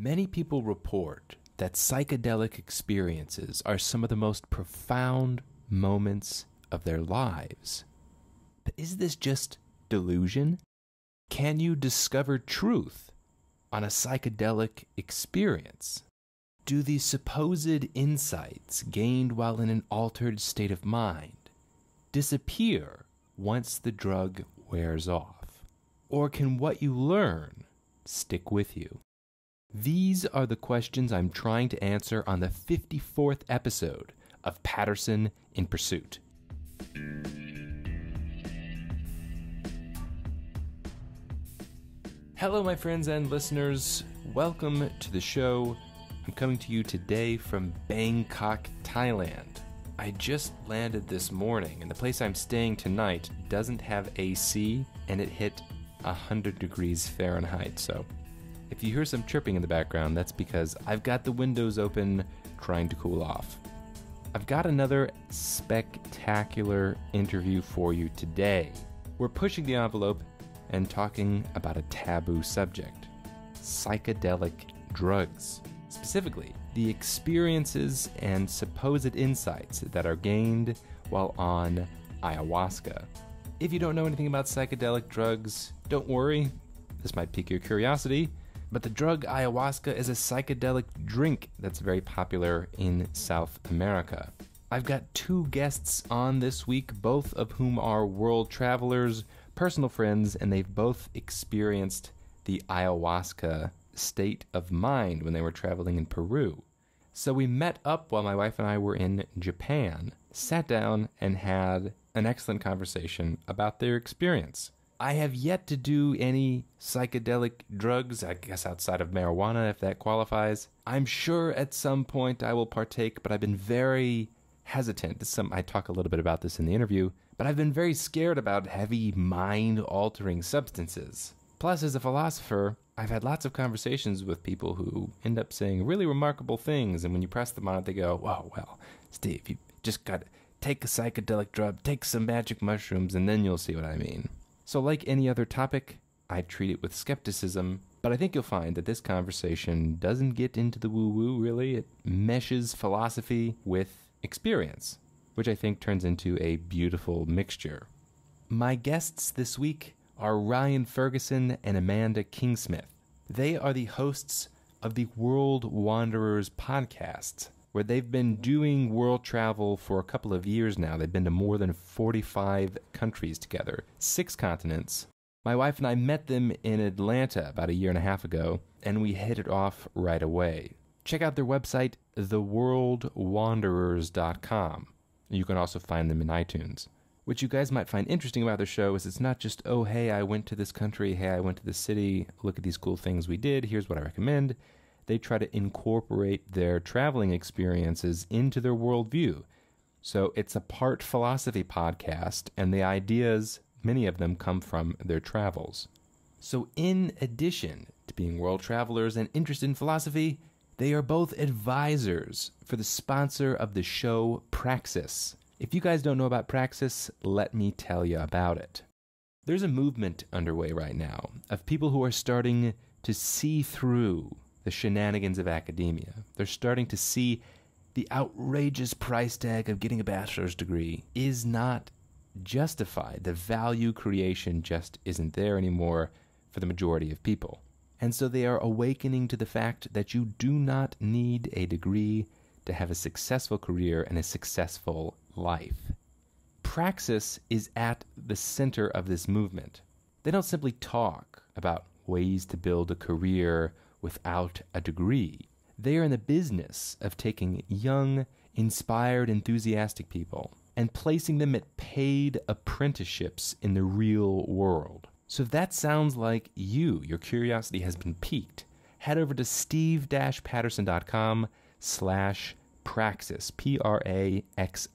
Many people report that psychedelic experiences are some of the most profound moments of their lives. But is this just delusion? Can you discover truth on a psychedelic experience? Do these supposed insights gained while in an altered state of mind disappear once the drug wears off? Or can what you learn stick with you? These are the questions I'm trying to answer on the 54th episode of Patterson in Pursuit. Hello, my friends and listeners. Welcome to the show. I'm coming to you today from Bangkok, Thailand. I just landed this morning, and the place I'm staying tonight doesn't have AC, and it hit 100 degrees Fahrenheit. So if you hear some chirping in the background, that's because I've got the windows open trying to cool off. I've got another spectacular interview for you today. We're pushing the envelope and talking about a taboo subject, psychedelic drugs. Specifically, the experiences and supposed insights that are gained while on ayahuasca. If you don't know anything about psychedelic drugs, don't worry, this might pique your curiosity, but the drug ayahuasca is a psychedelic drink that's very popular in South America. I've got two guests on this week, both of whom are world travelers, personal friends, and they've both experienced the ayahuasca state of mind when they were traveling in Peru. So we met up while my wife and I were in Japan, sat down, and had an excellent conversation about their experience. I have yet to do any psychedelic drugs, I guess outside of marijuana, if that qualifies. I'm sure at some point I will partake, but I've been very hesitant. I talk a little bit about this in the interview, but I've been very scared about heavy mind-altering substances. Plus, as a philosopher, I've had lots of conversations with people who end up saying really remarkable things, and when you press them on it, they go, "Whoa, well, Steve, you just gotta take a psychedelic drug, take some magic mushrooms, and then you'll see what I mean." So like any other topic, I treat it with skepticism, but I think you'll find that this conversation doesn't get into the woo-woo, really. It meshes philosophy with experience, which I think turns into a beautiful mixture. My guests this week are Ryan Ferguson and Amanda Kingsmith. They are the hosts of the World Wanderers podcast, where they've been doing world travel for a couple of years now. They've been to more than 45 countries together, 6 continents. My wife and I met them in Atlanta about 1.5 years ago, and we hit it off right away. Check out their website, theworldwanderers.com. You can also find them in iTunes. What you guys might find interesting about their show is it's not just, oh, hey, I went to this country, hey, I went to this city, look at these cool things we did, here's what I recommend. They try to incorporate their traveling experiences into their worldview. So it's a part philosophy podcast, and the ideas, many of them, come from their travels. So in addition to being world travelers and interested in philosophy, they are both advisors for the sponsor of the show, Praxis. If you guys don't know about Praxis, let me tell you about it. There's a movement underway right now of people who are starting to see through the shenanigans of academia. They're starting to see the outrageous price tag of getting a bachelor's degree is not justified. The value creation just isn't there anymore for the majority of people. And so they are awakening to the fact that you do not need a degree to have a successful career and a successful life. Praxis is at the center of this movement. They don't simply talk about ways to build a career without a degree. They are in the business of taking young, inspired, enthusiastic people and placing them at paid apprenticeships in the real world. So if that sounds like you, your curiosity has been piqued, head over to steve-patterson.com/praxis, Praxis.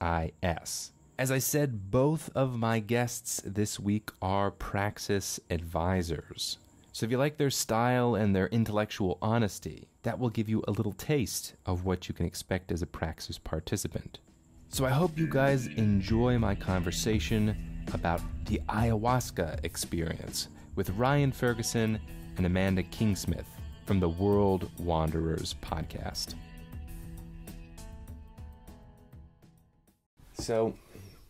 As I said, both of my guests this week are Praxis advisors. So if you like their style and their intellectual honesty, that will give you a little taste of what you can expect as a Praxis participant. So I hope you guys enjoy my conversation about the ayahuasca experience with Ryan Ferguson and Amanda Kingsmith. from the World Wanderers podcast. So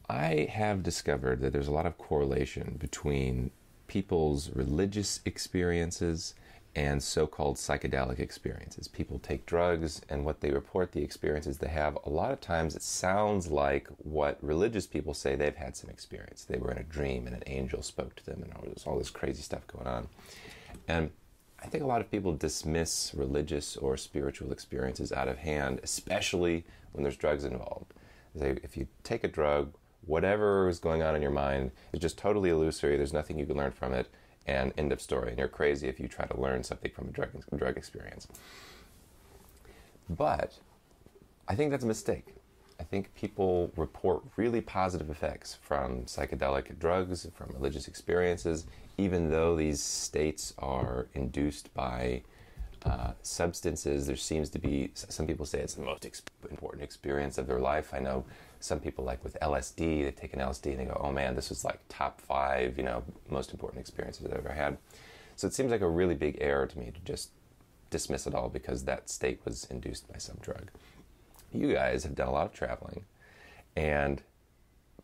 I have discovered that there's a lot of correlation between people's religious experiences and so-called psychedelic experiences. People take drugs, and what they report the experiences they have, a lot of times it sounds like what religious people say they've had some experience. They were in a dream and an angel spoke to them and all this crazy stuff going on. And I think a lot of people dismiss religious or spiritual experiences out of hand, especially when there's drugs involved. They say, if you take a drug, whatever is going on in your mind is just totally illusory, there's nothing you can learn from it, and end of story, and you're crazy if you try to learn something from a drug experience. But I think that's a mistake. I think people report really positive effects from psychedelic drugs, from religious experiences, even though these states are induced by substances. There seems to be, some people say it's the most important experience of their life. I know some people, like with LSD, they've taken LSD and they go, oh man, this was like top 5, most important experiences I've ever had. So it seems like a really big error to me to just dismiss it all because that state was induced by some drug. You guys have done a lot of traveling, and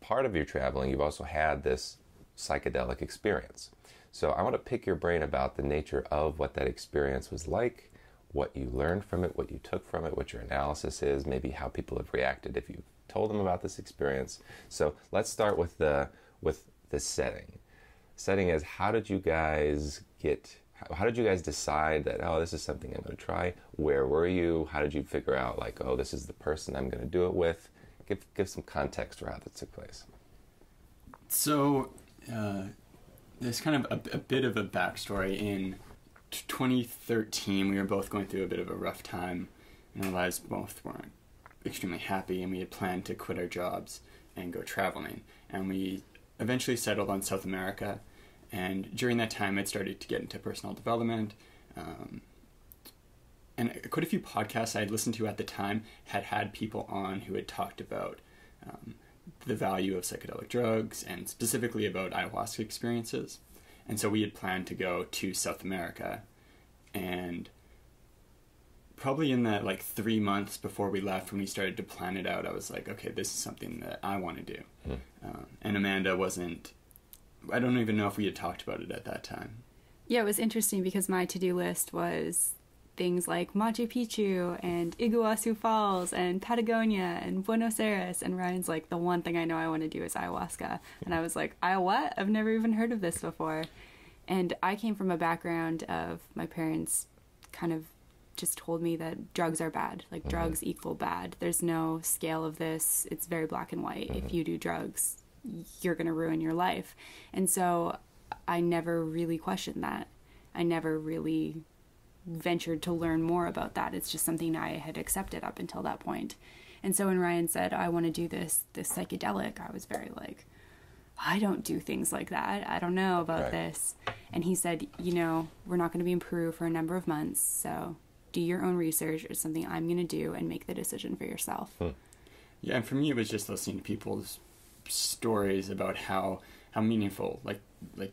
part of your traveling, you've also had this psychedelic experience. So I want to pick your brain about the nature of what that experience was like, what you learned from it, what you took from it, what your analysis is, maybe how people have reacted if you've told them about this experience. So let's start with the setting. Setting is, how did you guys decide that, oh, this is something I'm going to try? Where were you? How did you figure out, like, oh, this is the person I'm going to do it with? Give some context for how that took place. So there's kind of a bit of a backstory. In 2013, we were both going through a bit of a rough time, and our lives both weren't extremely happy, and we had planned to quit our jobs and go traveling. And we eventually settled on South America, and during that time, I'd started to get into personal development. And quite a few podcasts I had listened to at the time had people on who had talked about the value of psychedelic drugs, and specifically about ayahuasca experiences. And so we had planned to go to South America, and probably in that, like, 3 months before we left, when we started to plan it out, I was like, okay, this is something that I want to do. Yeah. And Amanda wasn't, I don't even know if we had talked about it at that time. Yeah, it was interesting because my to-do list was things like Machu Picchu and Iguazu Falls and Patagonia and Buenos Aires, and Ryan's like, the one thing I know I want to do is ayahuasca. And I was like, what? I've never even heard of this before. And I came from a background of, my parents kind of just told me that drugs are bad, like, drugs equal bad. There's no scale of this. It's very black and white. If you do drugs, you're going to ruin your life. And so I never really questioned that. I never really ventured to learn more about that. It's just something I had accepted up until that point. And so when Ryan said, I want to do this psychedelic, I was very like, I don't do things like that. I don't know about this. And he said, we're not going to be in Peru for a number of months, so do your own research. It's something I'm going to do, and make the decision for yourself. Yeah, and for me, it was just listening to people's stories about how meaningful, like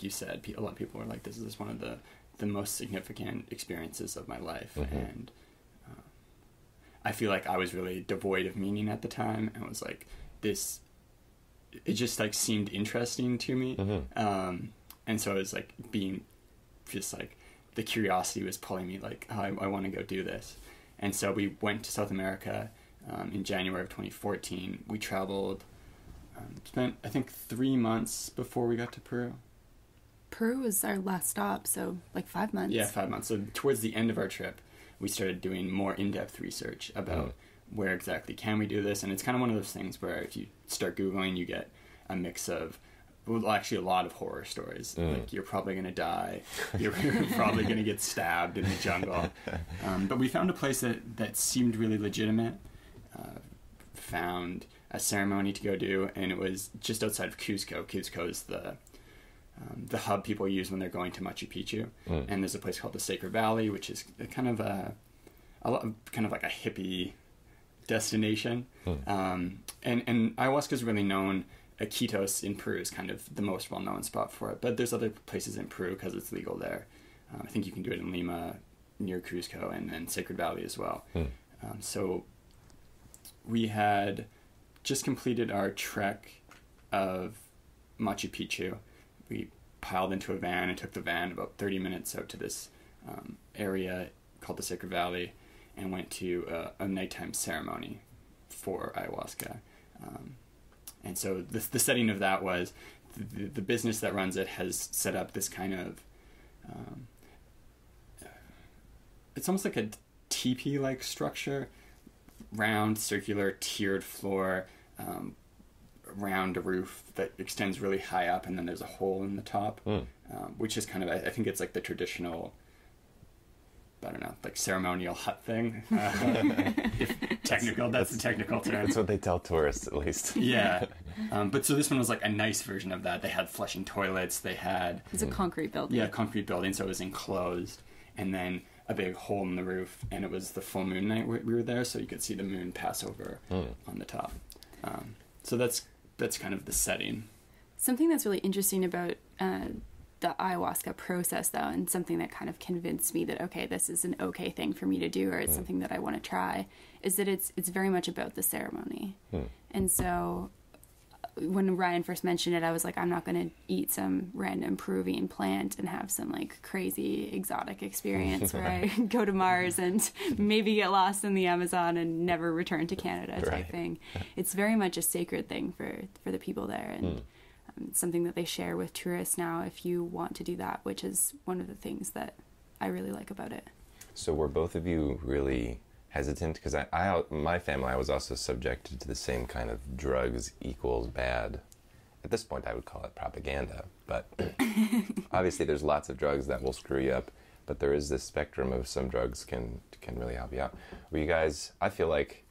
you said, a lot of people were like, this is one of the most significant experiences of my life. And I feel like I was really devoid of meaning at the time, and was like, it just, like, seemed interesting to me. And so it was like the curiosity was pulling me, like, oh, I want to go do this. And so we went to South America in January of 2014. We traveled, spent, I think, 3 months before we got to Peru. Peru was our last stop, so like 5 months. Yeah, 5 months. So towards the end of our trip, we started doing more in-depth research about where exactly can we do this. And it's kind of one of those things where if you start Googling, you get a mix of, well, actually a lot of horror stories. Like, you're probably going to die. You're probably going to get stabbed in the jungle. But we found a place that seemed really legitimate. Found a ceremony to go do, and it was just outside of Cusco. Cusco is the hub people use when they're going to Machu Picchu. And there's a place called the Sacred Valley, which is kind of like a hippie destination. And ayahuasca is really known. Iquitos in Peru is kind of the most well-known spot for it, but there's other places in Peru because it's legal there. I think you can do it in Lima, near Cusco and Sacred Valley as well. Mm. So we had just completed our trek of Machu Picchu. We piled into a van and took the van about 30 minutes out to this area called the Sacred Valley and went to a nighttime ceremony for ayahuasca. And so the setting of that was the business that runs it has set up this kind of, it's almost like a teepee-like structure, round, circular, tiered floor, round roof that extends really high up, and then there's a hole in the top, which is kind of, I think it's like the traditional, I don't know, like ceremonial hut thing. If technical, that's the technical term. That's what they tell tourists, at least. Yeah. But so this one was like a nice version of that. They had flushing toilets. They had... It's a concrete building. Yeah, concrete building, so it was enclosed. And then a big hole in the roof, and it was the full moon night we were there, so you could see the moon pass over on the top. So that's kind of the setting. Something that's really interesting about... the ayahuasca process, though, and something that kind of convinced me that, okay, this is an okay thing for me to do, or it's something that I want to try, is that it's very much about the ceremony. And so when Ryan first mentioned it, I was like, I'm not going to eat some random Peruvian plant and have some like crazy exotic experience where I go to Mars and maybe get lost in the Amazon and never return to Canada type thing. It's very much a sacred thing for the people there, and something that they share with tourists now if you want to do that, which is one of the things that I really like about it. So were both of you really hesitant? Because my family, I was also subjected to the same kind of drugs equals bad. At this point, I would call it propaganda. But obviously there's lots of drugs that will screw you up, but there is this spectrum of some drugs can really help you out. Were you guys, I feel like,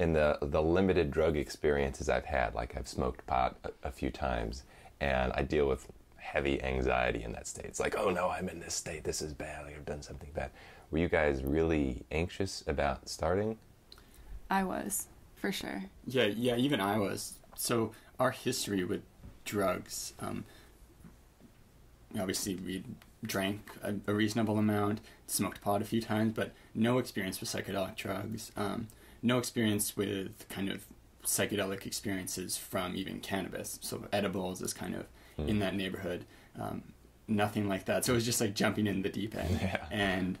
in the limited drug experiences I've had, like I've smoked pot a few times, and I deal with heavy anxiety in that state. It's like, oh no, I'm in this state, this is bad, like I've done something bad. Were you guys really anxious about starting? I was, for sure. Yeah, even I was. So our history with drugs, obviously we drank a reasonable amount, smoked pot a few times, but no experience with psychedelic drugs. No experience with kind of psychedelic experiences from even cannabis. So edibles is kind of in that neighborhood. Nothing like that. So it was just like jumping in the deep end. Yeah. And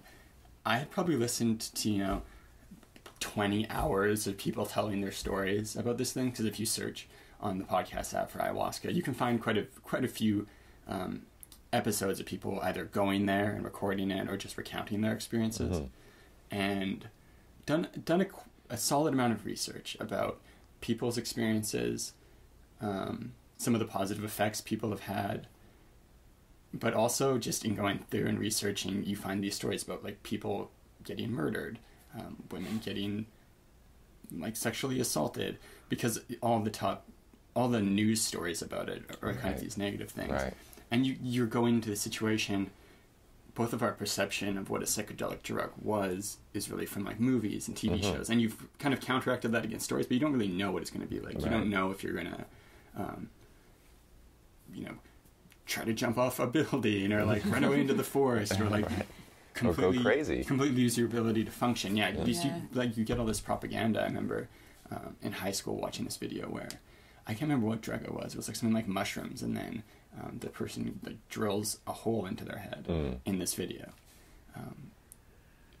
I had probably listened to, 20 hours of people telling their stories about this thing. Because if you search on the podcast app for ayahuasca, you can find quite a few episodes of people either going there and recording it or just recounting their experiences. And done a solid amount of research about people's experiences, some of the positive effects people have had, but also just in going through and researching, you find these stories about like people getting murdered, women getting like sexually assaulted, because all the news stories about it are kind of these negative things. And you're going into the situation. Both of our perception of what a psychedelic drug was is really from like movies and TV shows, and you've kind of counteracted that against stories, but you don't really know what it's going to be like. You don't know if you're going to, try to jump off a building or like run away into the forest or like completely lose your ability to function. You get all this propaganda. I remember in high school watching this video where I can't remember what drug it was. It was like something like mushrooms, and then the person like drills a hole into their head in this video.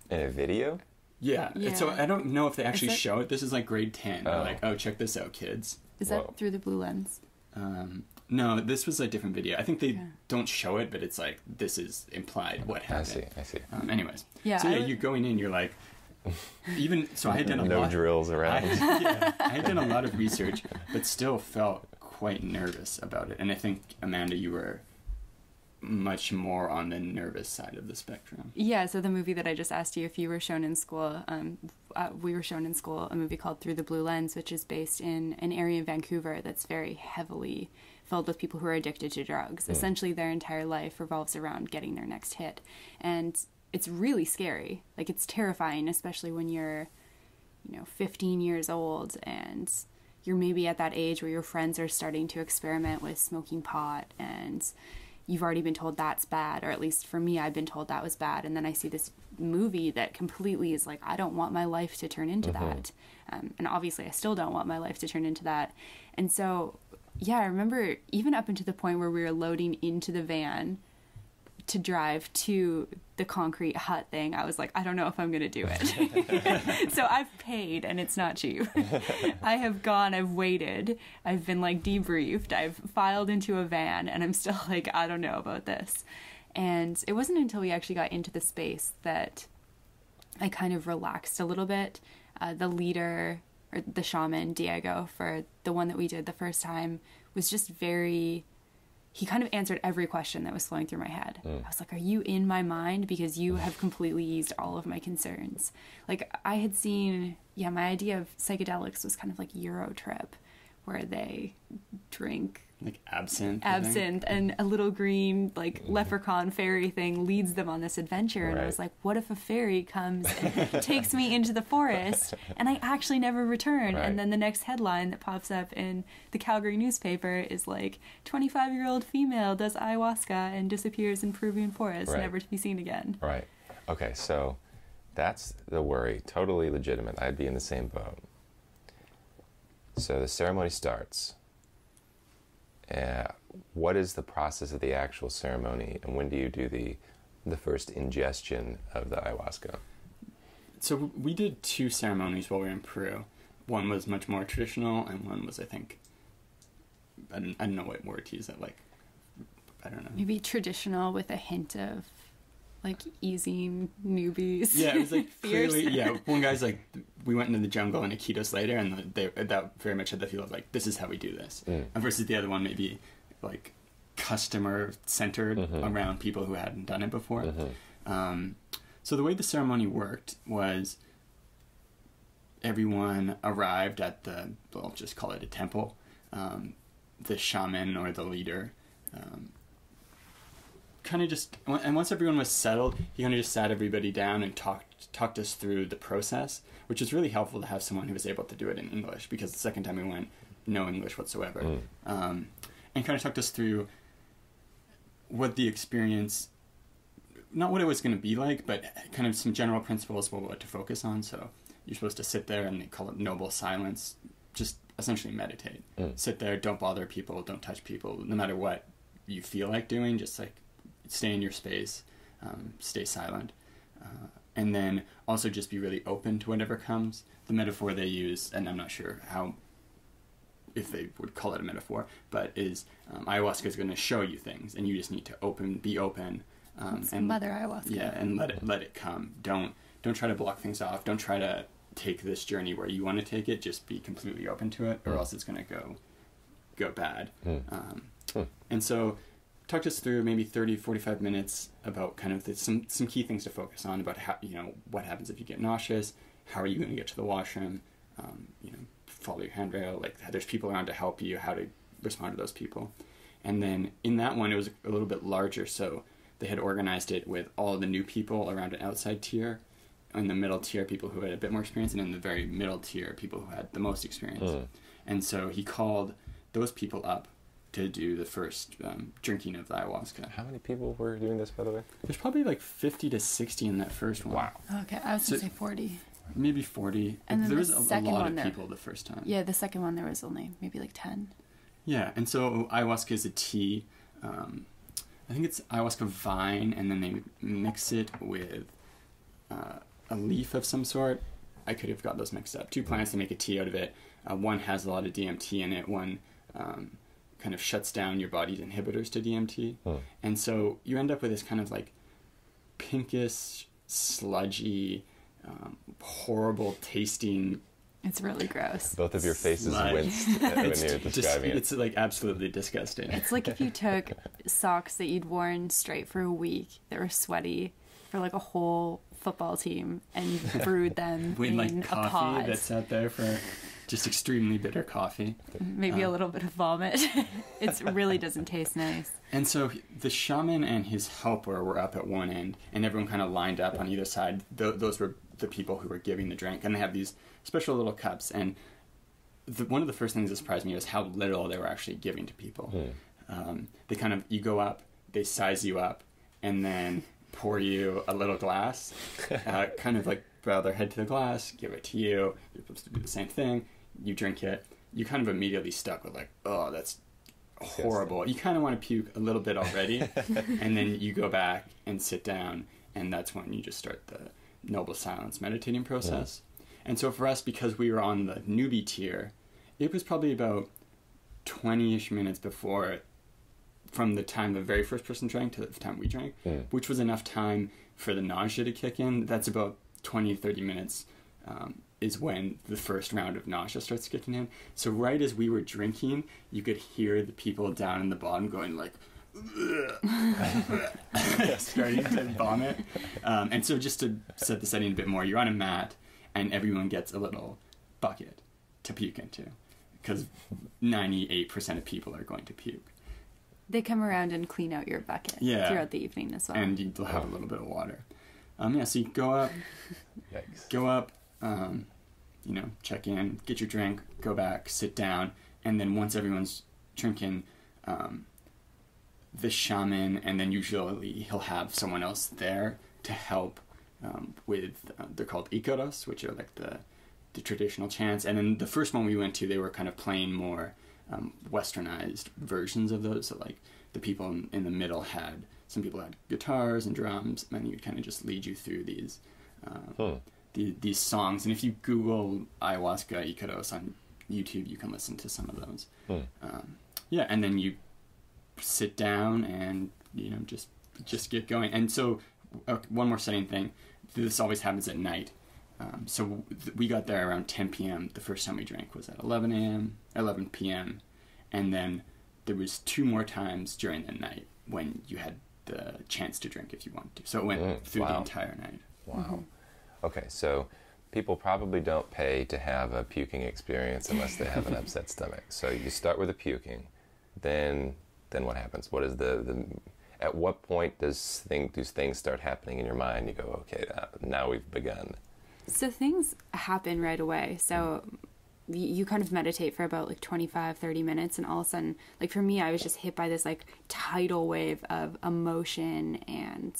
In a video? Yeah. So I don't know if they actually show it. This is like grade 10. They're like, oh, check this out, kids. Is that Through the Blue Lens? No, this was a different video. I think they don't show it, but it's like, this is implied what happened. I see. Anyways. You're going in, you're like... I had done drills around. I had done a lot of research, but still felt quite nervous about it. And I think, Amanda, you were much more on the nervous side of the spectrum. Yeah. So the movie that I just asked you if you were shown in school, we were shown in school a movie called Through the Blue Lens, which is based in an area in Vancouver that's very heavily filled with people who are addicted to drugs. Essentially, their entire life revolves around getting their next hit, and it's really scary. Like, it's terrifying, especially when you're, 15 years old and you're maybe at that age where your friends are starting to experiment with smoking pot and you've already been told that's bad, or at least for me, I've been told that was bad. And then I see this movie that completely is like, I don't want my life to turn into that. And obviously I still don't want my life to turn into that. And so, yeah, I remember even up until the point where we were loading into the van to drive to the concrete hut thing, I was like, I don't know if I'm going to do it. So I've paid, and it's not cheap. I have gone, I've waited, I've been like debriefed, I've filed into a van, and I'm still like, I don't know about this. And it wasn't until we actually got into the space that I kind of relaxed a little bit. The leader, or the shaman, Diego, for the one that we did the first time, was just very... he kind of answered every question that was flowing through my head. I was like, are you in my mind? Because you have completely eased all of my concerns. Like, I had seen, yeah, my idea of psychedelics was kind of like Eurotrip, where they drink like absinthe and a little green, like leprechaun fairy thing leads them on this adventure. Right. And I was like, what if a fairy comes and takes me into the forest and I actually never return? Right. And then the next headline that pops up in the Calgary newspaper is like, 25-year-old female does ayahuasca and disappears in Peruvian forest, right, never to be seen again. Right. Okay. So that's the worry. Totally legitimate. I'd be in the same boat. So the ceremony starts. What is the process of the actual ceremony, and when do you do the first ingestion of the ayahuasca? So we did two ceremonies while we were in Peru. One was much more traditional, and one was, I think, I don't know what word to use. That, like, I don't know. Maybe traditional with a hint of like easing newbies. Yeah, it was like clearly. Yeah, one guy's like, we went into the jungle in Iquitos later, and that very much had the feel of like, this is how we do this. Mm. And versus the other one, maybe like customer centered around people who hadn't done it before. So the way the ceremony worked was, everyone arrived at the, well, I'll just call it a temple. The shaman or the leader. Kind of just, and once everyone was settled, he kind of just sat everybody down and talked us through the process, which was really helpful to have someone who was able to do it in English, because the second time we went, no English whatsoever. And kind of talked us through what the experience, not what it was going to be like, but kind of some general principles about what to focus on. So you're supposed to sit there, and they call it noble silence, just essentially meditate. Sit there, don't bother people, don't touch people, no matter what you feel like doing, just like stay in your space, stay silent, and then also just be really open to whatever comes. The metaphor they use, and I'm not sure how, if they would call it a metaphor, but is ayahuasca is going to show you things, and you just need to be open. And Mother Ayahuasca. Yeah, and let it come. Don't try to block things off. Don't try to take this journey where you want to take it. Just be completely open to it, or else it's going to go bad. And so, talked us through maybe 30, 45 minutes about kind of some key things to focus on about how, you know, what happens if you get nauseous, how are you going to get to the washroom, you know, follow your handrail, like there's people around to help you, how to respond to those people. And then in that one, it was a little bit larger. So they had organized it with all the new people around an outside tier, in the middle tier, people who had a bit more experience, and in the very middle tier, people who had the most experience. And so he called those people up to do the first drinking of the ayahuasca. How many people were doing this, by the way? There's probably like 50 to 60 in that first one. Wow. Okay, I was going to say 40. Maybe 40. And then there was a lot of people the first time. Yeah, the second one there was only maybe like 10. Yeah, and so ayahuasca is a tea. I think it's ayahuasca vine, and then they mix it with a leaf of some sort. I could have got those mixed up. Two plants, they make a tea out of it. One has a lot of DMT in it. One... kind of shuts down your body's inhibitors to DMT. And so you end up with this kind of like pinkish, sludgy, horrible tasting... It's really gross. Both of your faces winced when you were describing it. It's like absolutely disgusting. It's like if you took socks that you'd worn straight for a week that were sweaty for like a whole football team and brewed them in like coffee a pod. That's out there for... just extremely bitter coffee. Maybe a little bit of vomit. It really doesn't taste nice. And so the shaman and his helper were up at one end, and everyone kind of lined up on either side. Those were the people who were giving the drink, and they have these special little cups. And one of the first things that surprised me was how little they were actually giving to people. They kind of, you go up, they size you up and then pour you a little glass, kind of like bow their head to the glass, give it to you. You're supposed to do the same thing. You drink it. You kind of immediately stuck with like, oh, that's horrible. You kind of want to puke a little bit already. And then you go back and sit down. And that's when you just start the noble silence meditating process. Yeah. And so for us, because we were on the newbie tier, it was probably about 20-ish minutes before, from the time the very first person drank to the time we drank, which was enough time for the nausea to kick in. That's about 20, 30 minutes is when the first round of nausea starts kicking in. So right as we were drinking, you could hear the people down in the bottom going like, starting to vomit. And so just to set the setting a bit more, you're on a mat and everyone gets a little bucket to puke into, because 98% of people are going to puke. They come around and clean out your bucket throughout the evening as well. And you'll have a little bit of water. Yeah, so you go up, you know, check in, get your drink, go back, sit down. And then once everyone's drinking, the shaman, and then usually he'll have someone else there to help with, they're called Iquitos, which are like the traditional chants. And then the first one we went to, they were kind of playing more westernized versions of those. So like the people in the middle had, some people had guitars and drums, and you would kind of just lead you through these songs. And if you Google ayahuasca Iquitos on YouTube, you can listen to some of those. Yeah, and then you sit down and, you know, just get going. And so one more setting thing, this always happens at night. So we got there around 10 p.m. The first time we drank was at 11 p.m. And then there was two more times during the night when you had the chance to drink if you wanted to. So it went through the entire night. Okay, so people probably don't pay to have a puking experience unless they have an upset stomach. So you start with the puking, then what happens? What is the at what point do things start happening in your mind? You go, okay, now we've begun. So things happen right away. So you kind of meditate for about like 25, 30 minutes. And all of a sudden, like for me, I was just hit by this like tidal wave of emotion and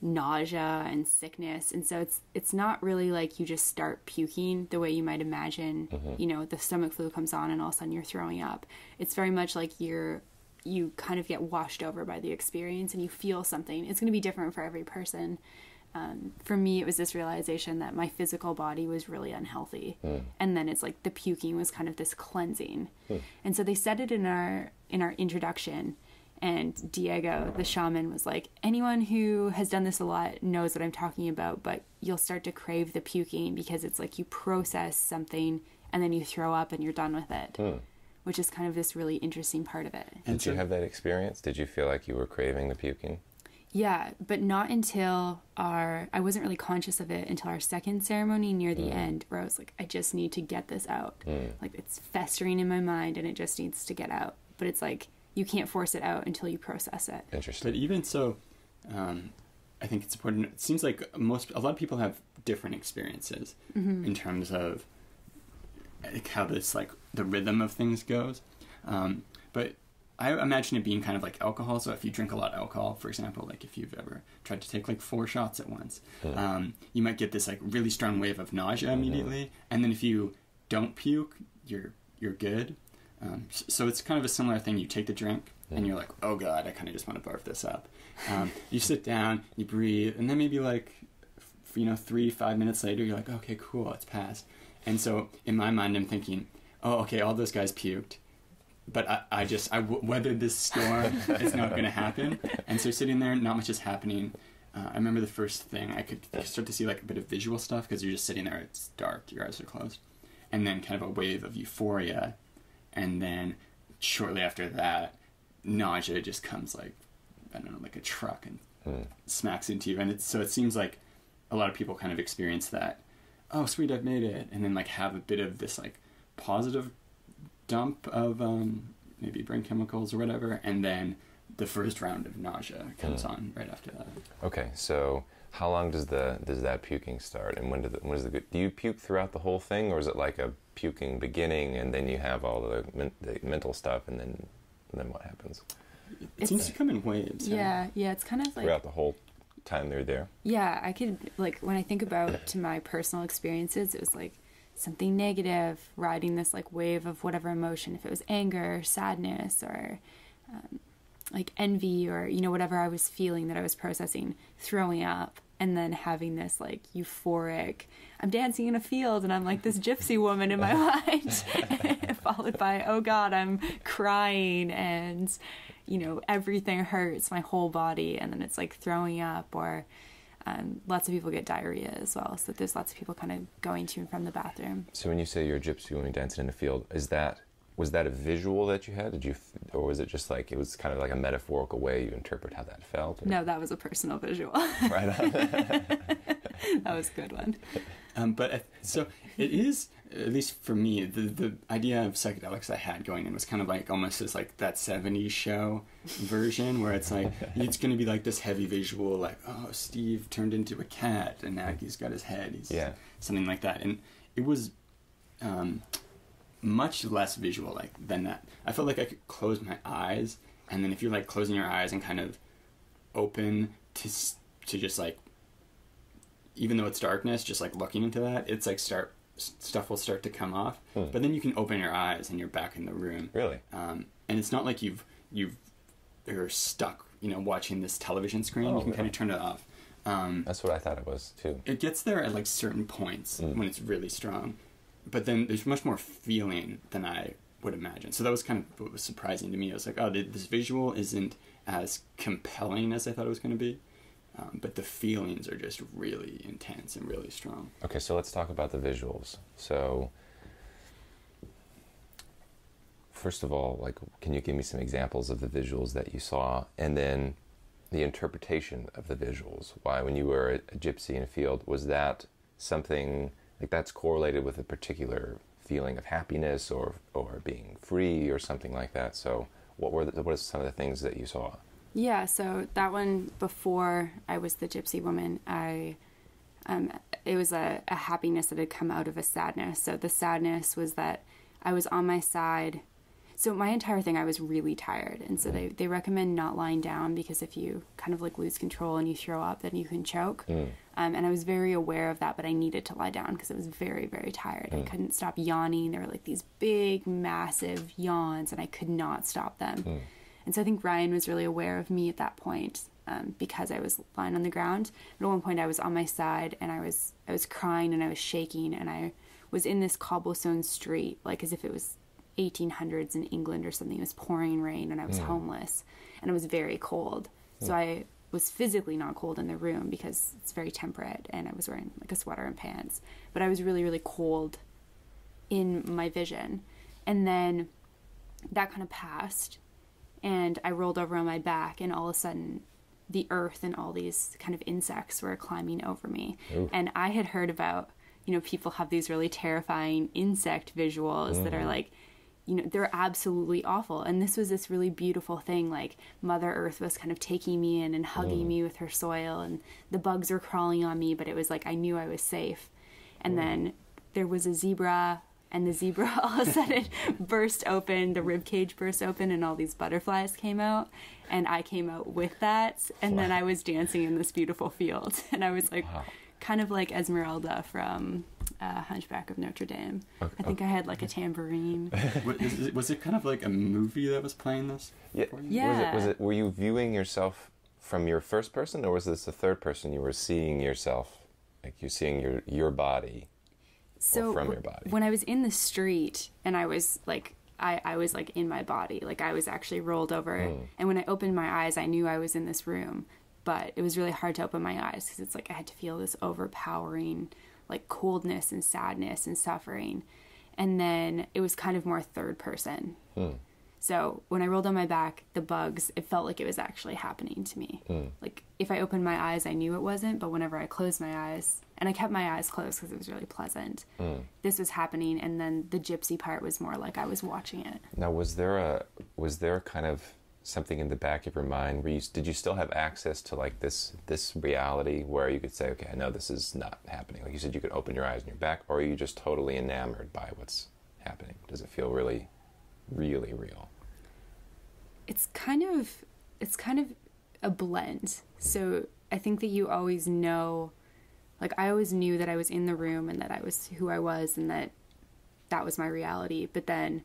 nausea and sickness. And so it's not really like you just start puking the way you might imagine, you know, the stomach flu comes on and all of a sudden you're throwing up. It's very much like you kind of get washed over by the experience and you feel something. It's going to be different for every person. For me, it was this realization that my physical body was really unhealthy. And then it's like the puking was kind of this cleansing. And so they said it in our introduction, and Diego, the shaman, was like, anyone who has done this a lot knows what I'm talking about, but you'll start to crave the puking because it's like you process something and then you throw up and you're done with it, which is kind of this really interesting part of it. Did you have that experience? Did you feel like you were craving the puking? Yeah, but not until I wasn't really conscious of it until our second ceremony near the end, where I was like, I just need to get this out. Like, it's festering in my mind and it just needs to get out. But it's like, you can't force it out until you process it. Interesting. But even so, I think it's important. It seems like a lot of people have different experiences in terms of how this, like, the rhythm of things goes. But I imagine it being kind of like alcohol. So if you drink a lot of alcohol, for example, like if you've ever tried to take like 4 shots at once, you might get this like really strong wave of nausea immediately. And then if you don't puke, you're good. So it's kind of a similar thing. You take the drink and you're like, oh God, I kind of just want to barf this up. You sit down, you breathe, and then maybe like, 3-5 minutes later, you're like, okay, cool, it's passed. And so in my mind, I'm thinking, oh, okay, all those guys puked. But I weathered this storm. It's not going to happen. And so sitting there, not much is happening. I remember the first thing, I could start to see like a bit of visual stuff because you're just sitting there. It's dark. Your eyes are closed. And then kind of a wave of euphoria. And then shortly after that, nausea just comes like, I don't know, like a truck and smacks into you. And so it seems like a lot of people kind of experience that. Oh, sweet, I've made it. And then like have a bit of this like positive dump of maybe brain chemicals or whatever, and then the first round of nausea comes on right after that. Okay, so how long does that puking start, and do you puke throughout the whole thing, or is it like a puking beginning and then you have all the mental stuff, and then what happens? It seems to come in waves. Yeah, it's kind of like... Throughout the whole time they're there. Yeah, I could, like, when I think about to my personal experiences, it was like something negative, riding this, like, wave of whatever emotion, if it was anger or sadness or, like, envy or, you know, whatever I was feeling that I was processing, throwing up, and then having this, like, euphoric, I'm dancing in a field, and I'm like this gypsy woman in my mind, followed by, oh, God, I'm crying, and, you know, everything hurts, my whole body, and then it's, like, throwing up, or lots of people get diarrhea as well, so there's lots of people kind of going to and from the bathroom. So when you say you're a gypsy woman dancing in a field, was that a visual that you had? Or was it just like, it was kind of like a metaphorical way you interpret how that felt? Or? No, that was a personal visual. Right on. That was a good one. So it is, at least for me, the idea of psychedelics I had going in was kind of like almost as like that 70s show version where it's like, it's going to be like this heavy visual, like, oh, Steve turned into a cat and now he's got his head. Something like that. And it was... much less visual than that. I felt like I could close my eyes, and then if you're like closing your eyes and kind of open to just like, even though it's darkness, just like looking into that, it's like stuff will start to come off. But then you can open your eyes and you're back in the room. Really? And it's not like you're stuck, you know, watching this television screen. You can kind of turn it off. That's what I thought it was too. It gets there at like certain points when it's really strong. But then there's much more feeling than I would imagine. So that was kind of what was surprising to me. I was like, oh, this visual isn't as compelling as I thought it was going to be. But the feelings are just really intense and really strong. Okay, so let's talk about the visuals. So first of all, like, can you give me some examples of the visuals that you saw? And then the interpretation of the visuals. Why, when you were a gypsy in a field, was that something... like that's correlated with a particular feeling of happiness or being free or something like that. So what are some of the things that you saw? Yeah, so that one, before I was the gypsy woman, it was a happiness that had come out of a sadness. So the sadness was that I was on my side. So my entire thing, I was really tired. And so they recommend not lying down because if you kind of like lose control and you throw up, then you can choke. And I was very aware of that, but I needed to lie down because I was very, very tired. I couldn't stop yawning. There were like these big, massive yawns and I could not stop them. And so I think Ryan was really aware of me at that point because I was lying on the ground. But at one point I was on my side and I was crying and I was shaking and I was in this cobblestone street, like as if it was 1800s in England or something. It was pouring rain and I was homeless and it was very cold. So I was physically not cold in the room because it's very temperate and I was wearing like a sweater and pants, but I was really, really cold in my vision. And then that kind of passed and I rolled over on my back and all of a sudden the earth and all these kind of insects were climbing over me. Ooh. And I had heard about, you know, people have these really terrifying insect visuals that are like, you know, they're absolutely awful. And this was this really beautiful thing, like Mother Earth was kind of taking me in and hugging me with her soil and the bugs were crawling on me, but it was like I knew I was safe. And then there was a zebra and the zebra all of a sudden burst open, the rib cage burst open and all these butterflies came out and I came out with that. And then I was dancing in this beautiful field and I was like kind of like Esmeralda from... Hunchback of Notre Dame. Okay, I think I had like a tambourine. Was it kind of like a movie that was playing this? Yeah. Was it? Were you viewing yourself from your first person, or was this the third person? You were seeing yourself, like you're seeing your body, so from your body. When I was in the street and I was like, I was like in my body, like I was actually rolled over, and when I opened my eyes, I knew I was in this room, but it was really hard to open my eyes because it's like I had to feel this overpowering, like coldness and sadness and suffering. And then it was kind of more third person. So when I rolled on my back, the bugs, it felt like it was actually happening to me. Like if I opened my eyes, I knew it wasn't, but whenever I closed my eyes, and I kept my eyes closed because it was really pleasant, this was happening. And then the gypsy part was more like I was watching it. Now, was there kind of something in the back of your mind where did you still have access to like this reality where you could say, okay, I know this is not happening, like you said, you could open your eyes and you're back, or are you just totally enamored by what's happening? Does it feel really, really real? it's kind of a blend. So I think that you always know, like I always knew that I was in the room and that I was who I was and that was my reality. But then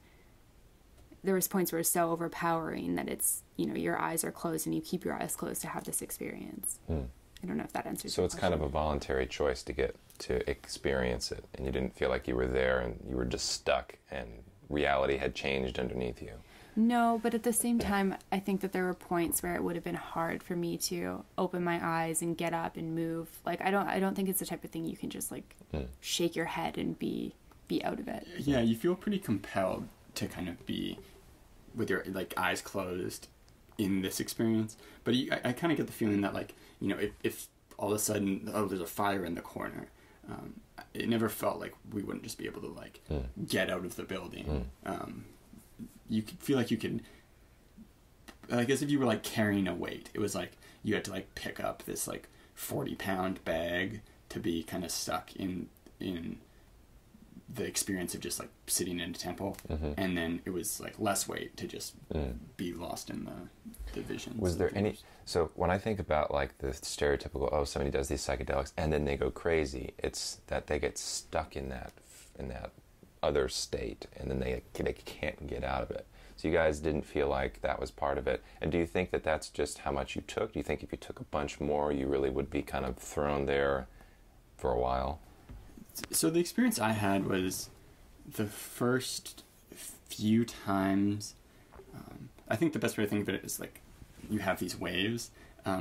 there was points where it's so overpowering that it's, you know, your eyes are closed and you keep your eyes closed to have this experience. Mm. I don't know if that answers your question. So it's kind of a voluntary choice to get to experience it, and you didn't feel like you were there and you were just stuck and reality had changed underneath you. No, but at the same time, I think that there were points where it would have been hard for me to open my eyes and get up and move. Like, I don't think it's the type of thing you can just, like, shake your head and be out of it. Yeah, you feel pretty compelled to kind of be with your, like, eyes closed in this experience. But I kind of get the feeling that, like, you know, if all of a sudden, oh, there's a fire in the corner, it never felt like we wouldn't just be able to, like, get out of the building. You could feel like you could, I guess if you were like carrying a weight, it was like you had to like pick up this like 40-pound bag to be kind of stuck in the experience of just like sitting in a temple. Mm-hmm. And then it was like less weight to just be lost in the visions. Was there any, so when I think about like the stereotypical, oh, somebody does these psychedelics and then they go crazy, it's that they get stuck in that other state, and then they can't get out of it. So you guys didn't feel like that was part of it. And do you think that that's just how much you took? Do you think if you took a bunch more, you really would be kind of thrown there for a while? So the experience I had was the first few times, I think the best way to think of it is like you have these waves,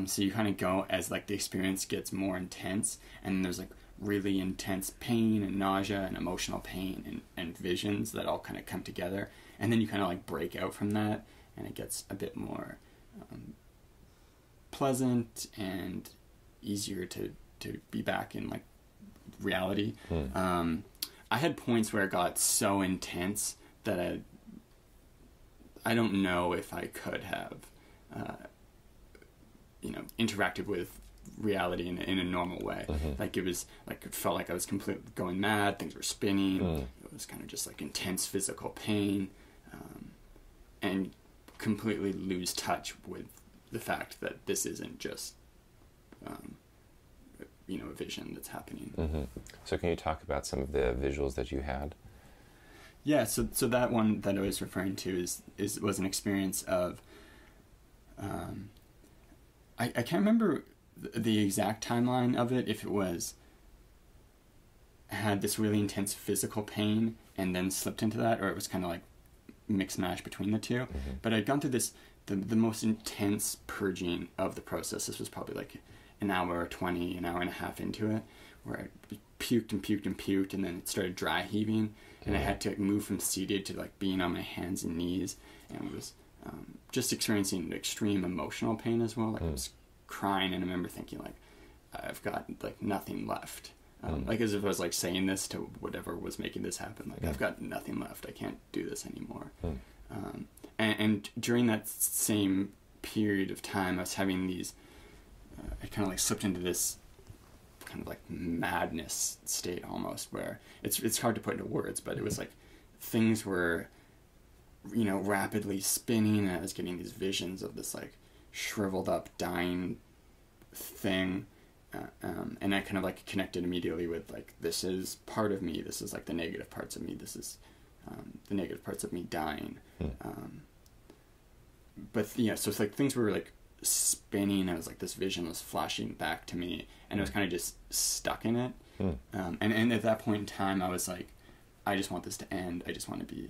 so you kind of go as like the experience gets more intense, and there's like really intense pain and nausea and emotional pain and visions that all kind of come together, and then you kind of like break out from that and it gets a bit more pleasant and easier to be back in like reality. I had points where it got so intense that I don't know if I could have interacted with reality in a normal way. Like it was like it felt like I was completely going mad, things were spinning. It was kind of just like intense physical pain, and completely lose touch with the fact that this isn't just a vision that's happening. So can you talk about some of the visuals that you had? Yeah, so that one that I was referring to was an experience of I can't remember the exact timeline of it, if it was had this really intense physical pain and then slipped into that, or it was kind of like mix mash between the two. But I'd gone through this the most intense purging of the process. This was probably like an hour and a half into it, where I puked and then it started dry heaving. And I had to like move from seated to like being on my hands and knees, and it was just experiencing extreme emotional pain as well. Like it was crying, and I remember thinking like I've got like nothing left, like as if I was like saying this to whatever was making this happen, like I've got nothing left, I can't do this anymore. And during that same period of time, I was having these I kind of like slipped into this kind of like madness state almost, where it's hard to put into words, but it was like things were, you know, rapidly spinning, and I was getting these visions of this like shriveled up dying thing, and I kind of like connected immediately with like, this is part of me, this is like the negative parts of me, this is the negative parts of me dying. But yeah, so it's like things were like spinning. I was like, this vision was flashing back to me, and I was kind of just stuck in it. And at that point in time, I was like, I just want this to end, I just want to be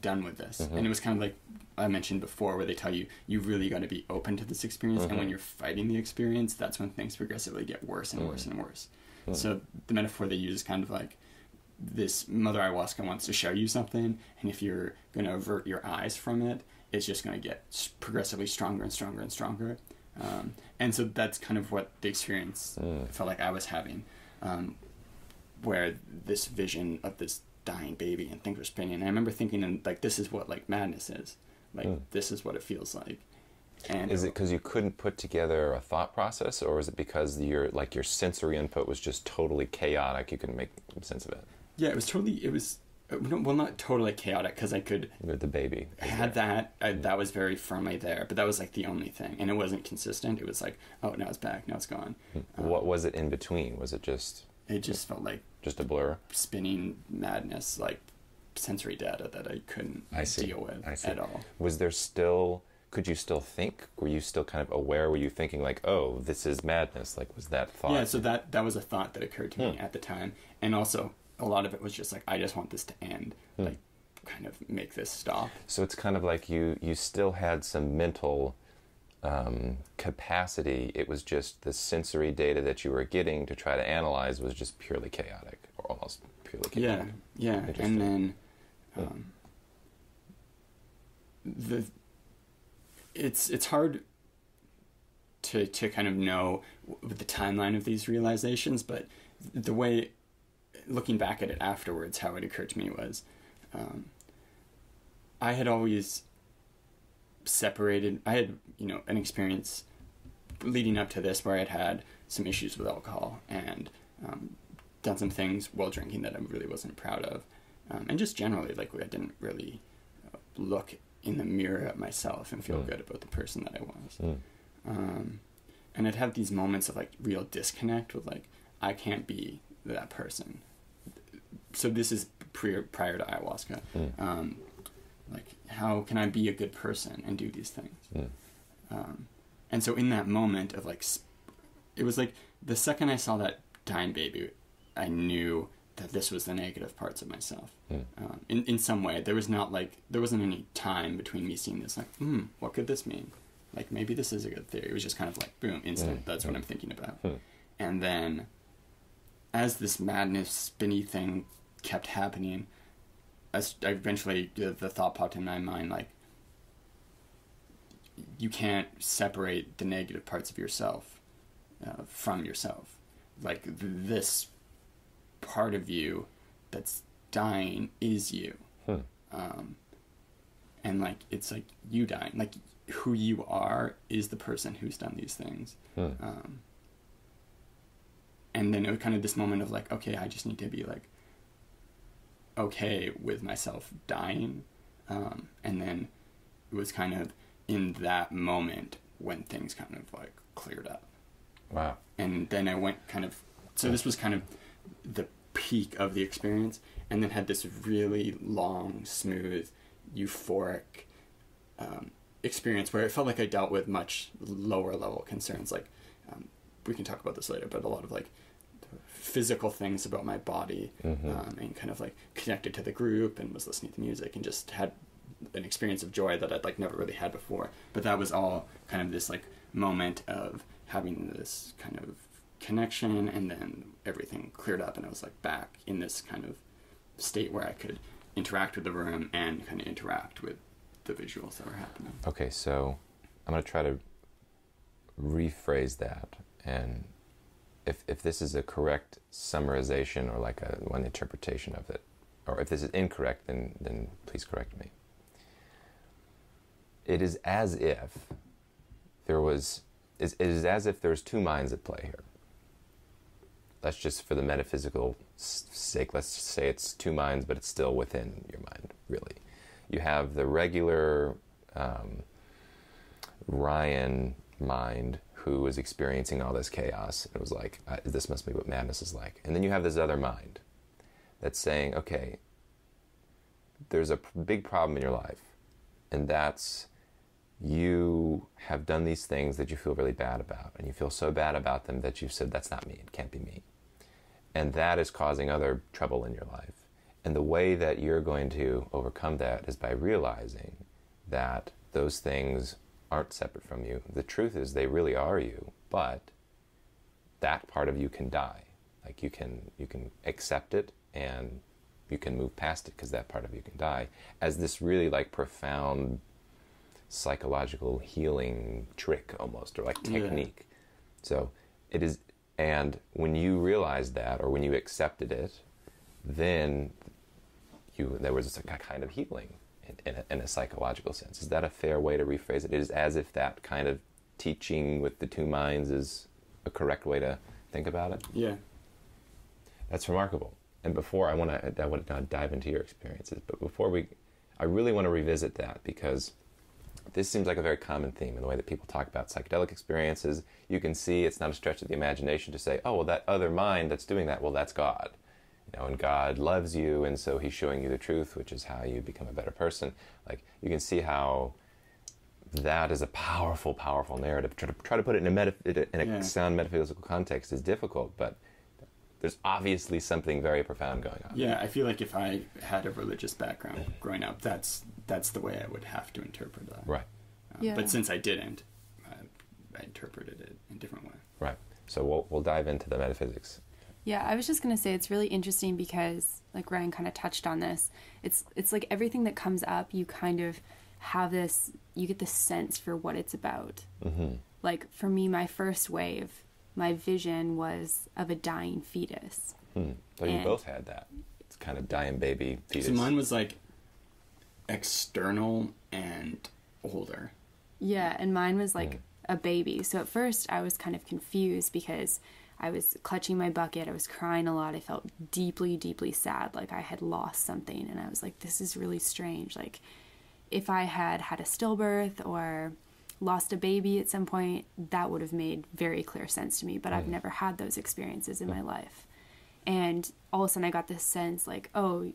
done with this. And it was kind of like I mentioned before, where they tell you you really got to be open to this experience, and when you're fighting the experience, that's when things progressively get worse and worse and worse. So the metaphor they use is kind of like, this mother ayahuasca wants to show you something, and if you're going to avert your eyes from it, it's just going to get progressively stronger and stronger and stronger. And so that's kind of what the experience felt like I was having, where this vision of this dying baby and things were spinning, and I remember thinking, and like, this is what like madness is like. This is what it feels like. And is it because you couldn't put together a thought process, or is it because your sensory input was just totally chaotic, you couldn't make sense of it? Yeah, it was totally well, not totally chaotic, because I could... With the baby. I had that. That was very firmly there, but that was like the only thing. And it wasn't consistent. It was like, oh, now it's back, now it's gone. What was it in between? Was it just... It just felt like... Just a blur? Spinning madness, like sensory data that I couldn't deal with at all. Was there still... Could you still think? Were you still kind of aware? Were you thinking like, oh, this is madness? Like, was that thought? Yeah, so that was a thought that occurred to me at the time. And also, a lot of it was just like, I just want this to end. Like, kind of make this stop. So it's kind of like you still had some mental capacity. It was just the sensory data that you were getting to try to analyze was just purely chaotic, or almost purely chaotic. Yeah, yeah. And then... It's hard to kind of know the timeline of these realizations, but the way, looking back at it afterwards, how it occurred to me was, I had always separated, I had, an experience leading up to this where I had had some issues with alcohol and done some things while drinking that I really wasn't proud of. And just generally, like, I didn't really look in the mirror at myself and feel good about the person that I was. And I'd have these moments of like real disconnect with like, I can't be that person. So this is prior to ayahuasca. Like, how can I be a good person and do these things? And so in that moment of like, it was like the second I saw that dying baby, I knew that this was the negative parts of myself. In some way, there wasn't any time between me seeing this, like, what could this mean? Like, maybe this is a good theory. It was just kind of like, boom, instant, that's what I'm thinking about. And then, as this madness, spinny thing kept happening, I eventually, the thought popped in my mind, like, you can't separate the negative parts of yourself from yourself. Like, this part of you that's dying is you. And like, it's like you dying, like who you are is the person who's done these things. And then it was kind of this moment of like, okay, I just need to be like okay with myself dying. And then it was kind of in that moment when things kind of like cleared up. Wow. And then I went kind of, so this was kind of the peak of the experience, and then had this really long, smooth, euphoric experience where it felt like I dealt with much lower level concerns, like we can talk about this later, but a lot of like physical things about my body. And kind of like connected to the group and was listening to music and just had an experience of joy that I'd like never really had before. But that was all kind of this like moment of having this kind of connection, and then everything cleared up and I was like back in this kind of state where I could interact with the room and kind of interact with the visuals that were happening. Okay, so I'm going to try to rephrase that, and if this is a correct summarization or like one interpretation of it, or if this is incorrect, then please correct me. It is as if there's two minds at play here. That's just for the metaphysical sake. Let's say it's two minds, but it's still within your mind, really. You have the regular Ryan mind who was experiencing all this chaos. It was like, this must be what madness is like. And then you have this other mind that's saying, okay, there's a big problem in your life, and that's you have done these things that you feel really bad about, and you feel so bad about them that you've said, that's not me, it can't be me. And that is causing other trouble in your life. And the way that you're going to overcome that is by realizing that those things aren't separate from you. The truth is they really are you, but that part of you can die. Like you can accept it and you can move past it because that part of you can die, as this really like profound psychological healing trick almost, or like technique. So it is, and when you realized that, or when you accepted it, then there was a kind of healing in a psychological sense. Is that a fair way to rephrase it? It is as if that kind of teaching with the two minds is a correct way to think about it? Yeah. That's remarkable. and before I want to, I want to dive into your experiences, but before we, I really want to revisit that, because this seems like a very common theme in the way that people talk about psychedelic experiences. You can see it's not a stretch of the imagination to say, oh, well, that other mind that's doing that, well, that's God. You know, and God loves you, and so he's showing you the truth, which is how you become a better person. Like, you can see how that is a powerful, powerful narrative. Try to put it in a sound metaphysical context is difficult, but there's obviously something very profound going on. Yeah, I feel like if I had a religious background growing up, that's the way I would have to interpret that. Right. But since I didn't, I interpreted it in a different way. Right. So we'll dive into the metaphysics. Yeah, I was just going to say, it's really interesting because, like Ryan kind of touched on this, it's like everything that comes up, you kind of have this, you get the sense for what it's about. Mm-hmm. Like, for me, my first wave, my vision was of a dying fetus. Hmm. So you both had that. It's kind of dying baby fetus. So mine was, like, external and older. Yeah, and mine was, like, a baby. So at first I was kind of confused because I was clutching my bucket. I was crying a lot. I felt deeply, deeply sad, like I had lost something. And I was like, this is really strange. Like, if I had had a stillbirth or lost a baby at some point, that would have made very clear sense to me. But I've never had those experiences in my life. And all of a sudden I got this sense like, oh,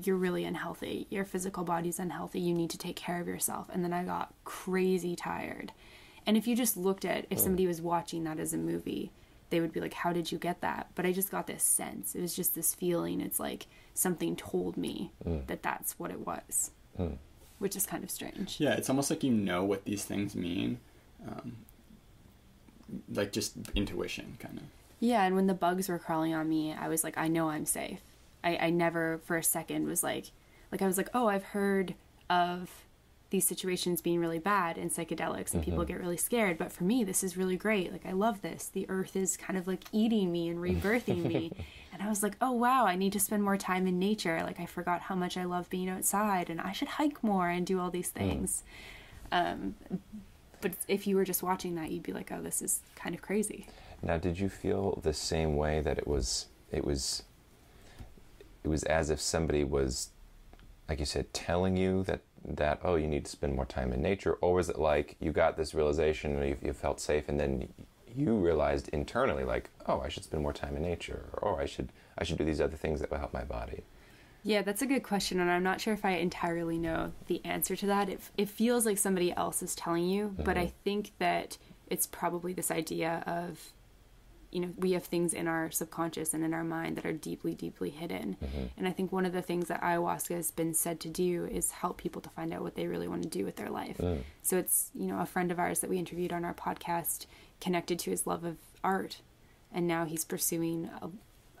you're really unhealthy. Your physical body's unhealthy. You need to take care of yourself. And then I got crazy tired. And if you just looked at, if somebody was watching that as a movie, they would be like, how did you get that? But I just got this sense. It was just this feeling. It's like something told me that that's what it was, which is kind of strange. Yeah, it's almost like you know what these things mean, like just intuition kind of. Yeah, and when the bugs were crawling on me, I was like, I know I'm safe. I never for a second was like I was like, oh, I've heard of these situations being really bad in psychedelics and people get really scared, but for me this is really great. Like, I love this. The earth is kind of like eating me and rebirthing me. And I was like, oh wow, I need to spend more time in nature. Like, I forgot how much I love being outside, and I should hike more and do all these things. But if you were just watching that, you'd be like, oh, this is kind of crazy. Now, did you feel the same way, that it was as if somebody was, like you said, telling you that, oh, you need to spend more time in nature? Or was it like you got this realization and you felt safe, and then you realized internally, like, oh, I should spend more time in nature, or I should do these other things that will help my body? Yeah, that's a good question, and I'm not sure if I entirely know the answer to that. It feels like somebody else is telling you, but I think that it's probably this idea of, you know, we have things in our subconscious and in our mind that are deeply, deeply hidden. And I think one of the things that ayahuasca has been said to do is help people to find out what they really want to do with their life. So it's, you know, a friend of ours that we interviewed on our podcast connected to his love of art. And now he's pursuing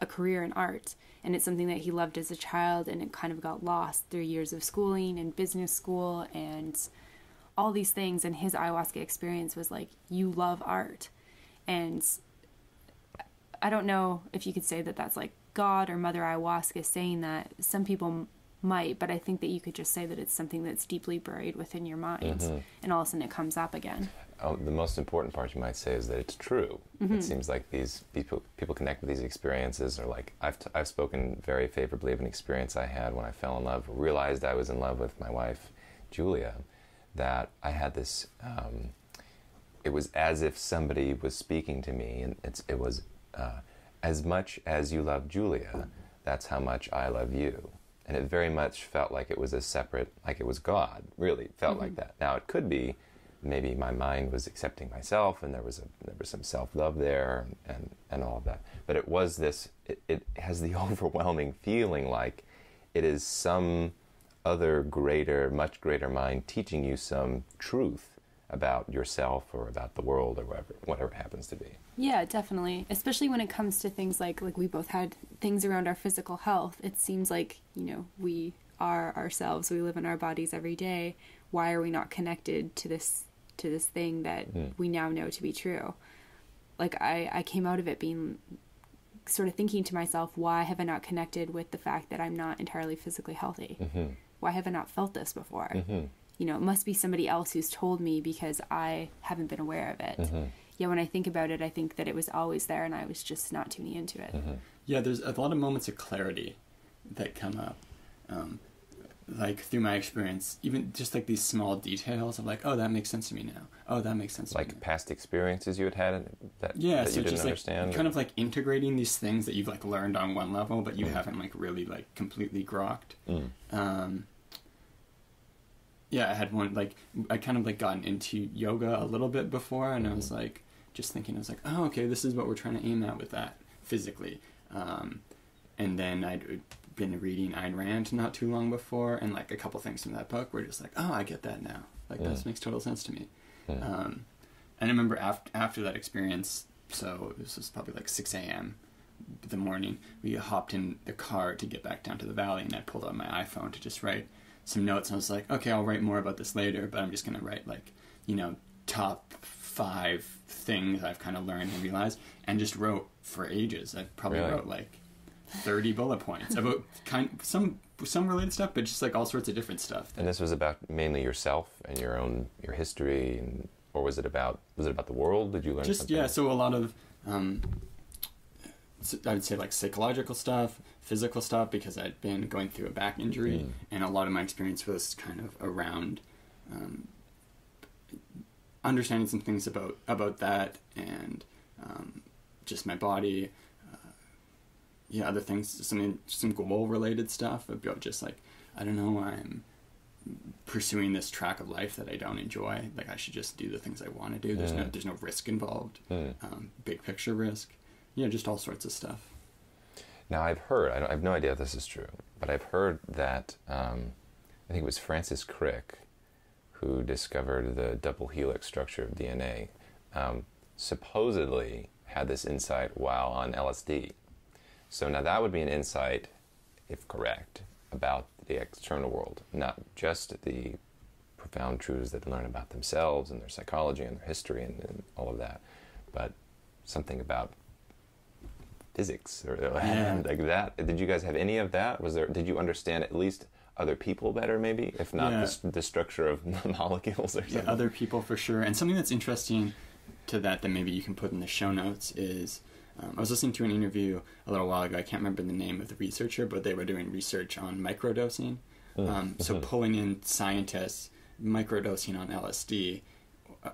a career in art. And it's something that he loved as a child, and it kind of got lost through years of schooling and business school and all these things. And his ayahuasca experience was like, you love art. And I don't know if you could say that that's like God or Mother Ayahuasca saying that. Some people might, but I think that you could just say that it's something that's deeply buried within your mind, and all of a sudden it comes up again. The most important part, you might say, is that it's true. It seems like these people connect with these experiences, or like I've spoken very favorably of an experience I had when I fell in love, realized I was in love with my wife, Julia, that I had this, it was as if somebody was speaking to me, and it was, as much as you love Julia, that's how much I love you. And it very much felt like it was a separate, like it was God, really felt like that. Now, it could be maybe my mind was accepting myself, and there was some self-love there, and all of that. But it was this, it has the overwhelming feeling like it is some other greater, much greater mind teaching you some truth about yourself or about the world or whatever it happens to be. Yeah, definitely. Especially when it comes to things like we both had things around our physical health. It seems like, you know, we are ourselves. We live in our bodies every day. Why are we not connected to this thing that we now know to be true? Like, I came out of it being sort of thinking to myself, why have I not connected with the fact that I'm not entirely physically healthy? Why have I not felt this before? You know, it must be somebody else who's told me, because I haven't been aware of it. yeah, when I think about it, I think that it was always there and I was just not tuning into it. Mm-hmm. Yeah, there's a lot of moments of clarity that come up. Like through my experience, even just like these small details of like, oh, that makes sense to me now. Oh, that makes sense to me now. Like past experiences you had that, yeah, that so you didn't understand? Yeah, kind of like integrating these things that you've like learned on one level, but you haven't like really like completely grokked. Yeah, I had one, like, I kind of like gotten into yoga a little bit before, and I was like, just thinking, I was like, oh, okay, this is what we're trying to aim at with that physically. And then I'd been reading Ayn Rand not too long before, and like a couple things from that book were just like, oh, I get that now, like this makes total sense to me. And I remember after that experience, so this was probably like 6 a.m. the morning, we hopped in the car to get back down to the valley, and I pulled out my iPhone to just write some notes, and I was like, okay, I'll write more about this later, but I'm just gonna write like, you know, top 5 things I've kind of learned and realized, and just wrote for ages. I probably wrote like 30 bullet points about some related stuff, but just like all sorts of different stuff. And this was about mainly yourself and your history, and, or was it about the world? Did you learn something? Yeah, so a lot of I would say like psychological stuff, physical stuff, because I'd been going through a back injury, and a lot of my experience was kind of around understanding some things about that, and just my body. Yeah, other things, some goal-related stuff about just like, I don't know, I'm pursuing this track of life that I don't enjoy. Like, I should just do the things I want to do. There's no risk involved, big picture risk. Yeah, just all sorts of stuff. Now, I've heard, I have no idea if this is true, but I've heard that, I think it was Francis Crick who discovered the double helix structure of DNA, supposedly had this insight while on LSD. So now that would be an insight, if correct, about the external world, not just the profound truths that they learn about themselves and their psychology and their history and all of that, but something about physics or like that. Did you guys have any of that? Did you understand at least other people better, maybe, if not the structure of molecules or something? Yeah, other people for sure. And something that's interesting to that maybe you can put in the show notes is, I was listening to an interview a little while ago. I can't remember the name of the researcher, but they were doing research on microdosing. So pulling in scientists, microdosing on LSD.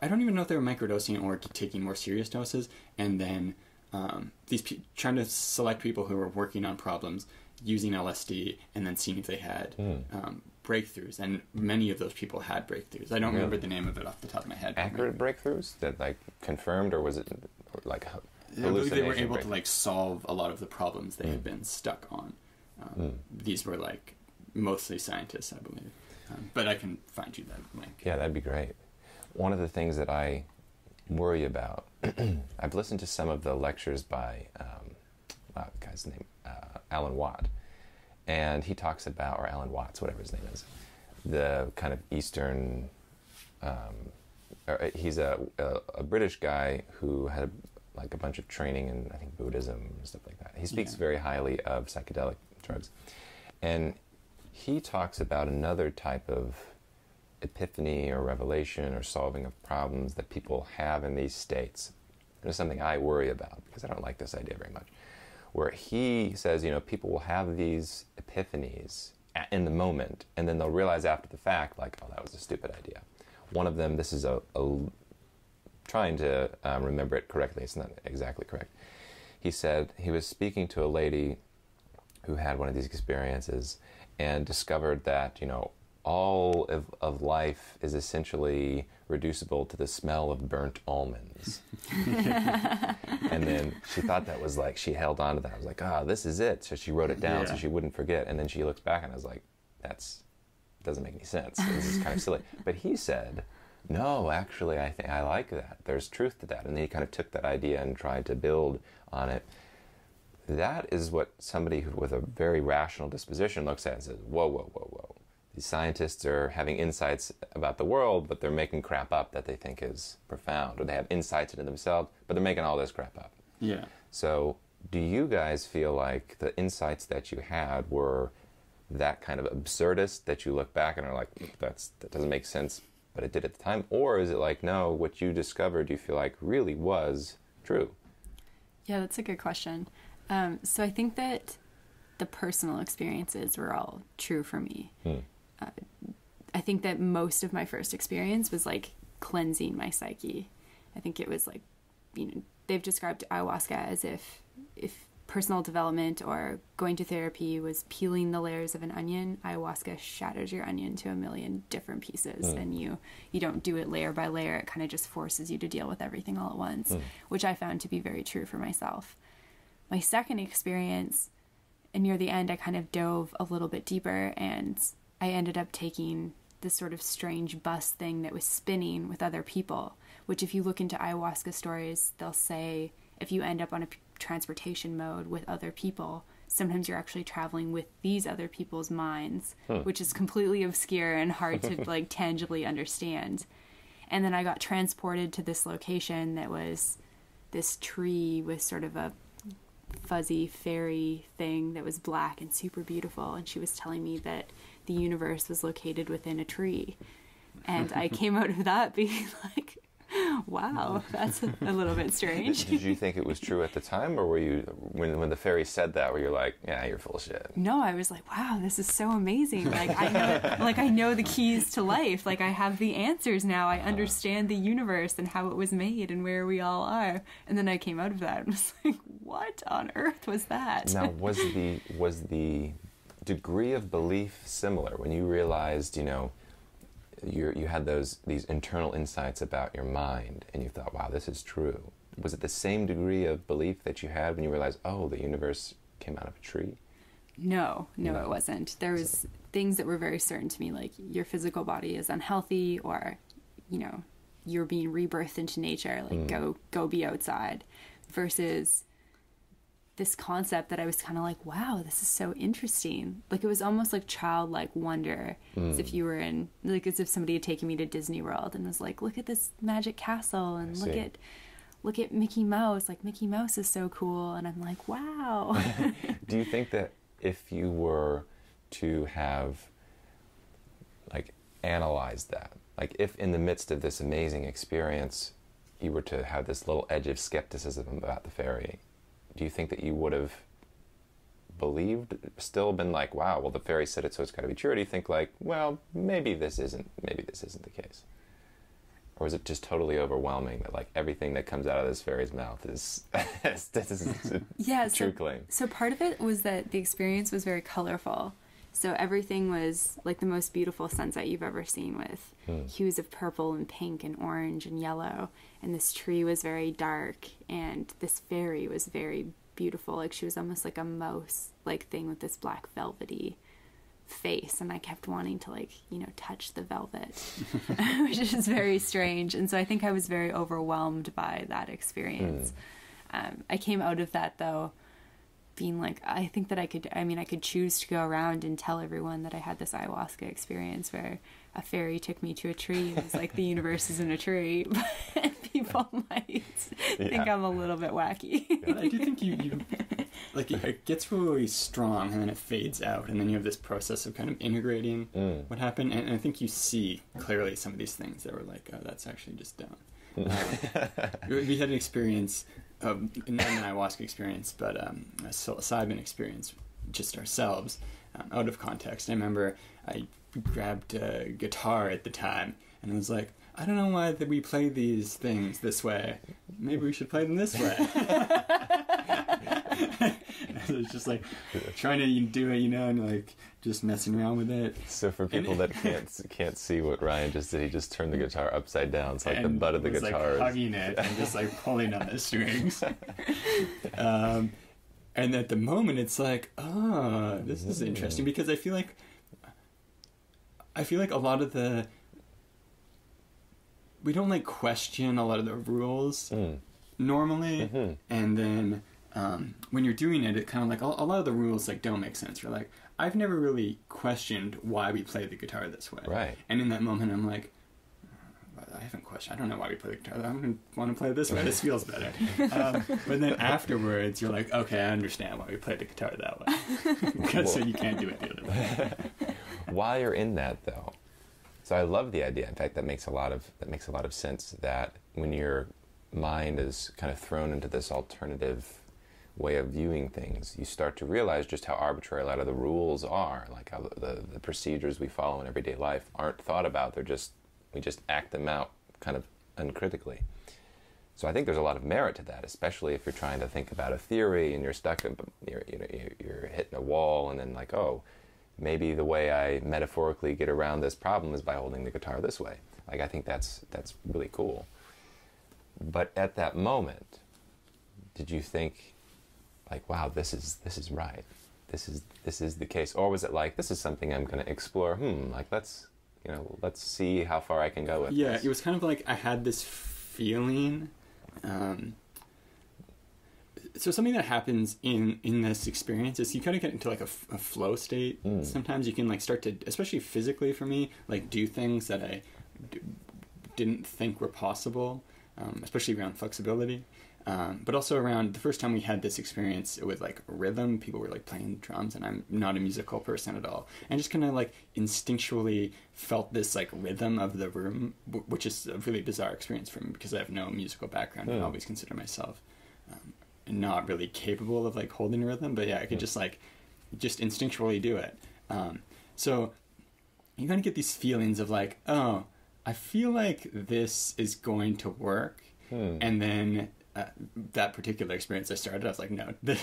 I don't even know if they were microdosing or taking more serious doses. And then trying to select people who were working on problems using LSD, and then seeing if they had breakthroughs. And many of those people had breakthroughs. I don't remember the name of it off the top of my head. Accurate breakthroughs that like confirmed, or was it like... I believe they were able to like solve a lot of the problems they had been stuck on. These were like mostly scientists, I believe. But I can find you that link. Yeah, that'd be great. One of the things that I worry about, I've listened to some of the lectures by the guy's name, Alan Watts, and he talks about, or Alan Watts, whatever his name is, the kind of Eastern. He's a British guy who had like a bunch of training in, I think, Buddhism and stuff like that. He speaks very highly of psychedelic drugs. And he talks about another type of epiphany or revelation or solving of problems that people have in these states. And it's something I worry about because I don't like this idea very much. Where he says, you know, people will have these epiphanies in the moment, and then they'll realize after the fact, like, oh, that was a stupid idea. One of them, this is trying to remember it correctly, it's not exactly correct. He said he was speaking to a lady who had one of these experiences and discovered that, you know, all of life is essentially reducible to the smell of burnt almonds. And then she thought that was like, she held on to that. I was like, ah, oh, this is it. So she wrote it down so she wouldn't forget. And then she looks back and I was like, that's, doesn't make any sense. This is kind of silly. But he said, no, actually, I think I like that. There's truth to that. And then he kind of took that idea and tried to build on it. That is what somebody who, with a very rational disposition, looks at and says, whoa, whoa, whoa, whoa. These scientists are having insights about the world, but they're making crap up that they think is profound. Or they have insights into themselves, but they're making all this crap up. Yeah. So do you guys feel like the insights that you had were that kind of absurdist that you look back and are like, that doesn't make sense, but it did at the time? Or is it like, no, what you discovered, you feel like really was true? Yeah, that's a good question. So I think that the personal experiences were all true for me. I think that most of my first experience was like cleansing my psyche. I think it was like, you know, they've described ayahuasca as if personal development or going to therapy was peeling the layers of an onion, ayahuasca shatters your onion to a million different pieces. And you don't do it layer by layer. It kind of just forces you to deal with everything all at once, which I found to be very true for myself. My second experience, and near the end, I kind of dove a little bit deeper, and I ended up taking this sort of strange bus thing that was spinning with other people, which if you look into ayahuasca stories, they'll say if you end up on a transportation mode with other people, sometimes you're actually traveling with these other people's minds, which is completely obscure and hard to like tangibly understand. And then I got transported to this location that was this tree with sort of a fuzzy fairy thing that was black and super beautiful, and she was telling me that the universe was located within a tree. And I came out of that being like, wow, that's a little bit strange. Did you think it was true at the time, or were you, when the fairy said that, were you like, yeah, you're full of shit? No, I was like, wow, this is so amazing. Like I know the keys to life. Like I have the answers now. I understand the universe and how it was made and where we all are. And then I came out of that and was like, what on earth was that? Now, was the degree of belief similar when you realized, you know, you had these internal insights about your mind, and you thought, wow, this is true? Was it the same degree of belief that you had when you realized, oh, the universe came out of a tree? No, it wasn't. There was things that were very certain to me, like your physical body is unhealthy, or, you know, you're being rebirthed into nature, like go be outside, versus this concept that I was kind of like, wow, this is so interesting. Like it was almost like childlike wonder, as if you were in, like, as if somebody had taken me to Disney World and was like, look at this magic castle, and look at Mickey Mouse. Like Mickey Mouse is so cool. And I'm like, wow. Do you think that if you were to have like analyzed that, like if in the midst of this amazing experience, you were to have this little edge of skepticism about the fairy, do you think that you would have believed, still been like, wow, well, the fairy said it, so it's got to be true? Or do you think like, well, maybe this isn't the case? Or is it just totally overwhelming that like everything that comes out of this fairy's mouth is true claim? So part of it was that the experience was very colorful. So everything was like the most beautiful sunset you've ever seen, with hues of purple and pink and orange and yellow. And this tree was very dark, and this fairy was very beautiful. Like she was almost like a mouse like thing with this black velvety face. And I kept wanting to like, you know, touch the velvet, which is very strange. And so I think I was very overwhelmed by that experience. I came out of that though, being like, I think that I could choose to go around and tell everyone that I had this ayahuasca experience where a fairy took me to a tree and was like, the universe is in a tree. But people might think I'm a little bit wacky. I do think you like, it gets really strong and then it fades out, and then you have this process of kind of integrating what happened. And I think you see clearly some of these things that were like, oh, that's actually just down. We had an experience, not an ayahuasca experience, but a psilocybin experience, just ourselves, out of context. I remember I grabbed a guitar at the time and was like, I don't know why that we play these things this way. Maybe we should play them this way. So it's just like trying to do it, you know, and like just messing around with it. So for people that can't see what Ryan just did, he just turned the guitar upside down. It's like the butt of the guitar is like hugging it and just like pulling on the strings. And at the moment, it's like, oh, this is interesting, because I feel like a lot of the, we don't like question a lot of the rules normally, and then when you're doing it, it kind of like a lot of the rules like don't make sense. You're like, I've never really questioned why we play the guitar this way, right? And in that moment, I'm like, I haven't questioned. I don't know why we play the guitar. I'm gonna want to play it this way. This feels better. But then afterwards, you're like, okay, I understand why we played the guitar that way. So you can't do it the other way. While you're in that, though, So I love the idea. In fact, that makes a lot of sense, that when your mind is kind of thrown into this alternative way of viewing things, you start to realize just how arbitrary a lot of the rules are, like how the procedures we follow in everyday life aren't thought about. They're just, we just act them out kind of uncritically. So I think there's a lot of merit to that, especially if you're trying to think about a theory and you're stuck, you're hitting a wall, and then like, oh, maybe the way I metaphorically get around this problem is by holding the guitar this way. Like, I think that's really cool. But at that moment, did you think, like, wow, this is right, this is the case? Or was it like, this is something I'm going to explore? Like, let's see how far I can go with this. It was kind of like I had this feeling. So something that happens in this experience is you kind of get into like a flow state. Sometimes you can like start to, especially physically for me, like do things that I didn't think were possible, especially around flexibility. But also around the first time we had this experience with like rhythm, people were like playing drums, and I'm not a musical person at all. And just kind of like instinctually felt this like rhythm of the room, which is a really bizarre experience for me because I have no musical background. And I always consider myself not really capable of like holding rhythm. But yeah, I could just instinctually do it. So you kind of get these feelings of like, oh, I feel like this is going to work. And then that particular experience I started, I was like, no, this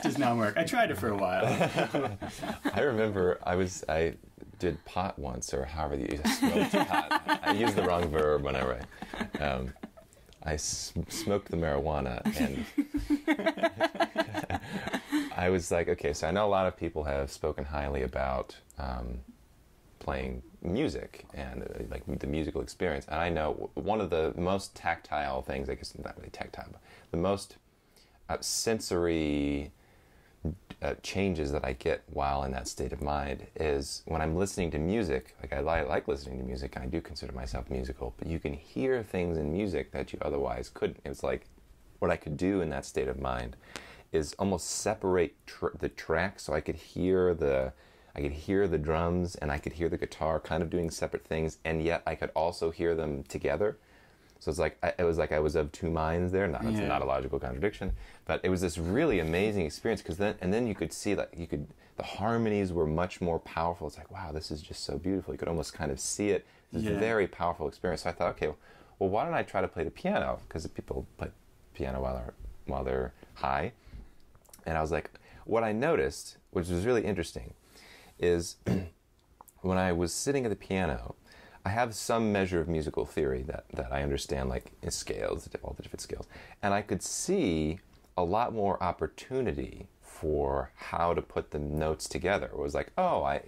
does not work. I tried it for a while. I remember I did pot once, or however you smoked pot. I used the wrong verb when I write. I smoked the marijuana, and I was like, okay, so I know a lot of people have spoken highly about playing music and like the musical experience, and I know one of the most tactile things, I guess not really tactile, but the most sensory changes that I get while in that state of mind is when I'm listening to music. Like, I like listening to music, and I do consider myself musical, but you can hear things in music that you otherwise couldn't. It's like what I could do in that state of mind is almost separate the tracks, so I could hear the drums, and I could hear the guitar kind of doing separate things, and yet I could also hear them together. So it's like it was like I was of two minds there. It's not a logical contradiction, but it was this really amazing experience, because then you could see that the harmonies were much more powerful. It's like, wow, this is just so beautiful. You could almost kind of see it. It's a very powerful experience. So I thought, okay, well, why don't I try to play the piano, because people play piano while they're high. And I was like, what I noticed, which was really interesting, is when I was sitting at the piano, I have some measure of musical theory that I understand, like scales, all the different scales, and I could see a lot more opportunity for how to put the notes together. It was like, oh,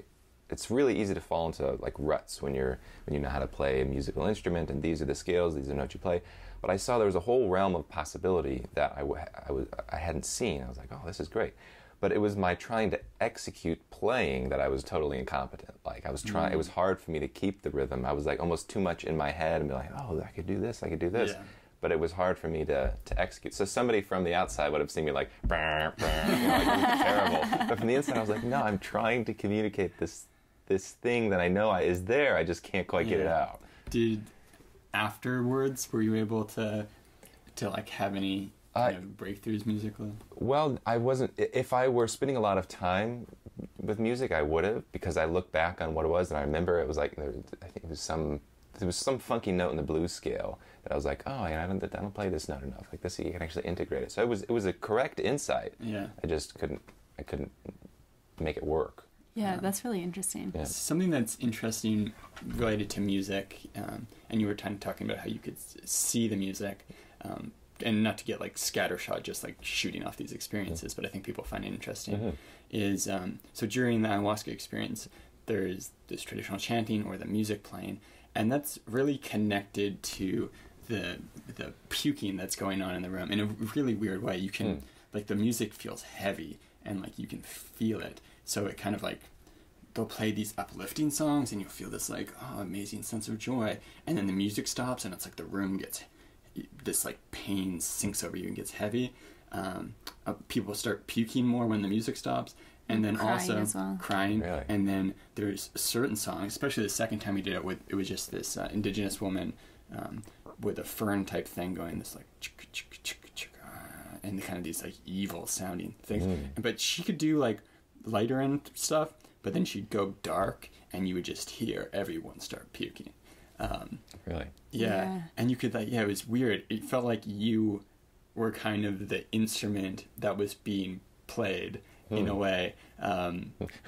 it's really easy to fall into like ruts when you know how to play a musical instrument, and these are the scales, these are notes you play. But I saw there was a whole realm of possibility that I hadn't seen. I was like, oh, this is great. But it was my trying to execute playing that I was totally incompetent. Like, I was trying, it was hard for me to keep the rhythm. I was like almost too much in my head and be like, oh, I could do this. Yeah. But it was hard for me to execute. So somebody from the outside would have seen me like, brr, brr, like terrible. But from the inside, I was like, no, I'm trying to communicate this thing that I know is there. I just can't quite get it out. Did afterwards, were you able to like have any breakthroughs musically? Well, I wasn't. If I were spending a lot of time with music, I would have, because I look back on what it was, and I remember it was like, I think there was some funky note in the blues scale that I was like, oh, I don't play this note enough. Like this, you can actually integrate it. So it was a correct insight. Yeah. I just couldn't make it work. Yeah, that's really interesting. Yeah. Something that's interesting related to music, and you were talking about how you could see the music. And not to get like scattershot, just like shooting off these experiences, but I think people find it interesting, is so during the ayahuasca experience, there's this traditional chanting or the music playing, and that's really connected to the puking that's going on in the room in a really weird way. You can, like, the music feels heavy, and like you can feel it. So it kind of like, they'll play these uplifting songs, and you'll feel this like, oh, amazing sense of joy, and then the music stops, and it's like the room gets this like pain sinks over you and gets heavy. People start puking more when the music stops, and then crying. Really? And then there's certain songs, especially the second time we did it, with it was just this indigenous woman with a fern type thing going, this like chick, chick, chick, chick, and kind of these like evil sounding things. But she could do like lighter and stuff, but then she'd go dark and you would just hear everyone start puking. Really? Yeah. And you could like, yeah, it was weird. It felt like you were kind of the instrument that was being played in a way.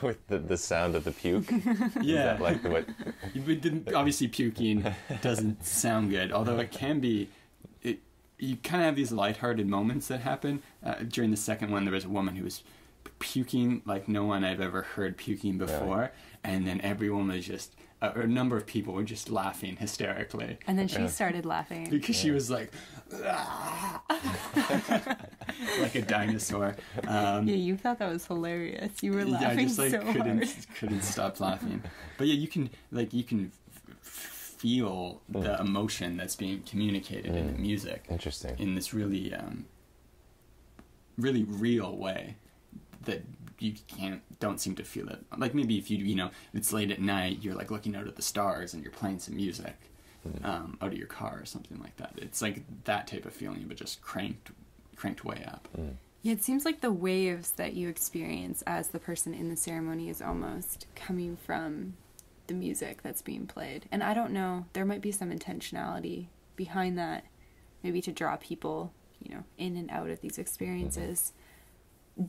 With the sound of the puke? Yeah. Is that like what? Obviously puking doesn't sound good, although it can be. You kind of have these lighthearted moments that happen. During the second one, there was a woman who was puking like no one I've ever heard puking before. Really? And then everyone was just... a number of people were just laughing hysterically. And then she started laughing. Because she was like... like a dinosaur. Yeah, you thought that was hilarious. You were laughing so hard. Yeah, I just like, so couldn't stop laughing. But yeah, you can feel the emotion that's being communicated in the music. Interesting. In this really, really real way that... you don't seem to feel it. Like maybe if you know, it's late at night, you're like looking out at the stars and you're playing some music out of your car or something like that. It's like that type of feeling, but just cranked way up. Yeah, it seems like the waves that you experience as the person in the ceremony is almost coming from the music that's being played. And I don't know, there might be some intentionality behind that, maybe to draw people, you know, in and out of these experiences.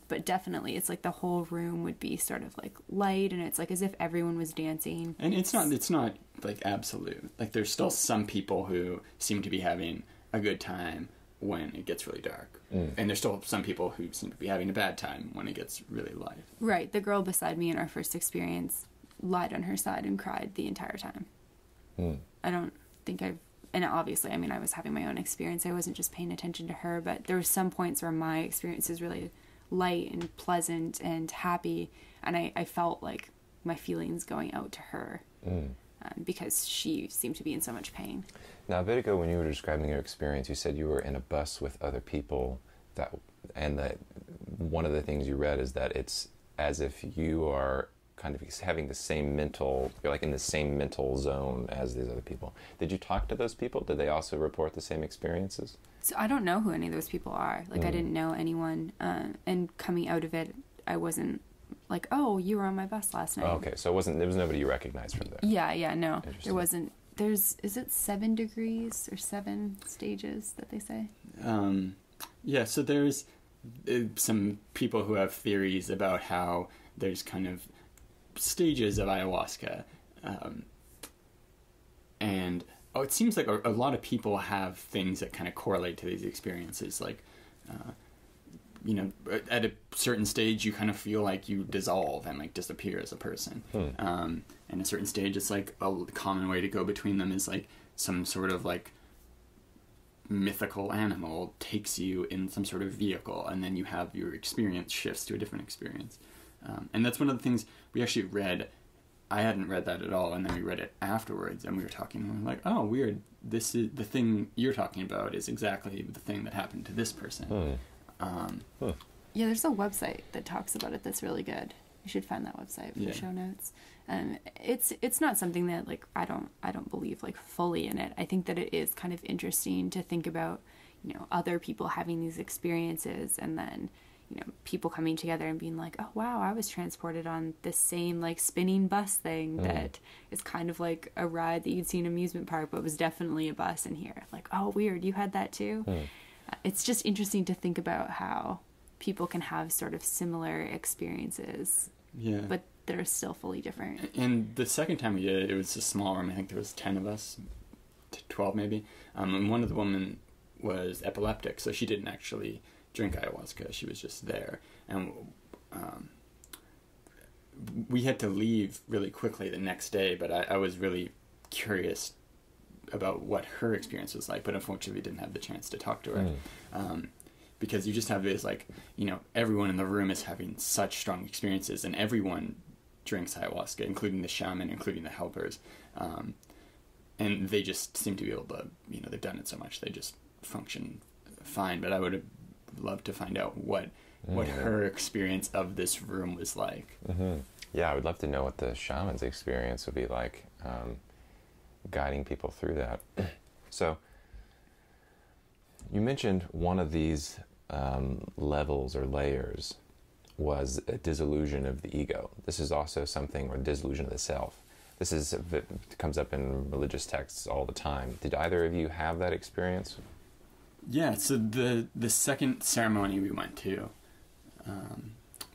But definitely, it's like the whole room would be sort of like light, and it's like as if everyone was dancing. And it's not like absolute. Like there's still some people who seem to be having a good time when it gets really dark. And there's still some people who seem to be having a bad time when it gets really light. Right. The girl beside me in our first experience lied on her side and cried the entire time. I don't think and obviously, I mean, I was having my own experience. I wasn't just paying attention to her, but there were some points where my experience is really... light and pleasant and happy, and I felt like my feelings going out to her because she seemed to be in so much pain. Now, a bit ago when you were describing your experience, you said you were in a bus with other people, and that one of the things you read is that it's as if you are kind of having the same mental, you're like in the same mental zone as these other people. Did you talk to those people? Did they also report the same experiences? So I don't know who any of those people are. Like I didn't know anyone. And coming out of it, I wasn't like, oh, you were on my bus last night. Oh, okay, so there was nobody you recognized from there. Yeah, no, there wasn't. Is it 7 degrees or 7 stages that they say? Yeah, so there's some people who have theories about how there's kind of stages of ayahuasca, and it seems like a lot of people have things that kind of correlate to these experiences. Like, you know, at a certain stage, you kind of feel like you dissolve and like disappear as a person. And a certain stage, it's like a common way to go between them is like some sort of like mythical animal takes you in some sort of vehicle, and then you have your experience shifts to a different experience. And that's one of the things we actually read. I hadn't read that at all, and then we read it afterwards, and we were talking, and we were like, oh, weird, this is the thing you're talking about is exactly the thing that happened to this person. Yeah, there's a website that talks about it that's really good. You should find that website for show notes. It's not something that, like, I don't believe, like, fully in it. I think that it is kind of interesting to think about, you know, other people having these experiences, and then... you know, people coming together and being like, oh, wow, I was transported on this same, like, spinning bus thing that is kind of like a ride that you'd see in an amusement park, but was definitely a bus in here. Like, oh, weird, you had that too? It's just interesting to think about how people can have sort of similar experiences, but they're still fully different. And the second time we did it, it was a small room. I think there was 10 of us, 12 maybe. And one of the women was epileptic, so she didn't actually... drink ayahuasca. She was just there, and we had to leave really quickly the next day, but I was really curious about what her experience was like, but unfortunately we didn't have the chance to talk to her because you just have this, like, you know, everyone in the room is having such strong experiences, and everyone drinks ayahuasca, including the shaman, including the helpers, and they just seem to be able to, you know, they've done it so much, they just function fine. But I would have love to find out what what her experience of this room was like. Mm-hmm. Yeah, I would love to know what the shaman's experience would be like, guiding people through that. So you mentioned one of these levels or layers was a disillusion of the ego. This is also something, or disillusion of the self. This is, it comes up in religious texts all the time. Did either of you have that experience? Yeah, so the second ceremony we went to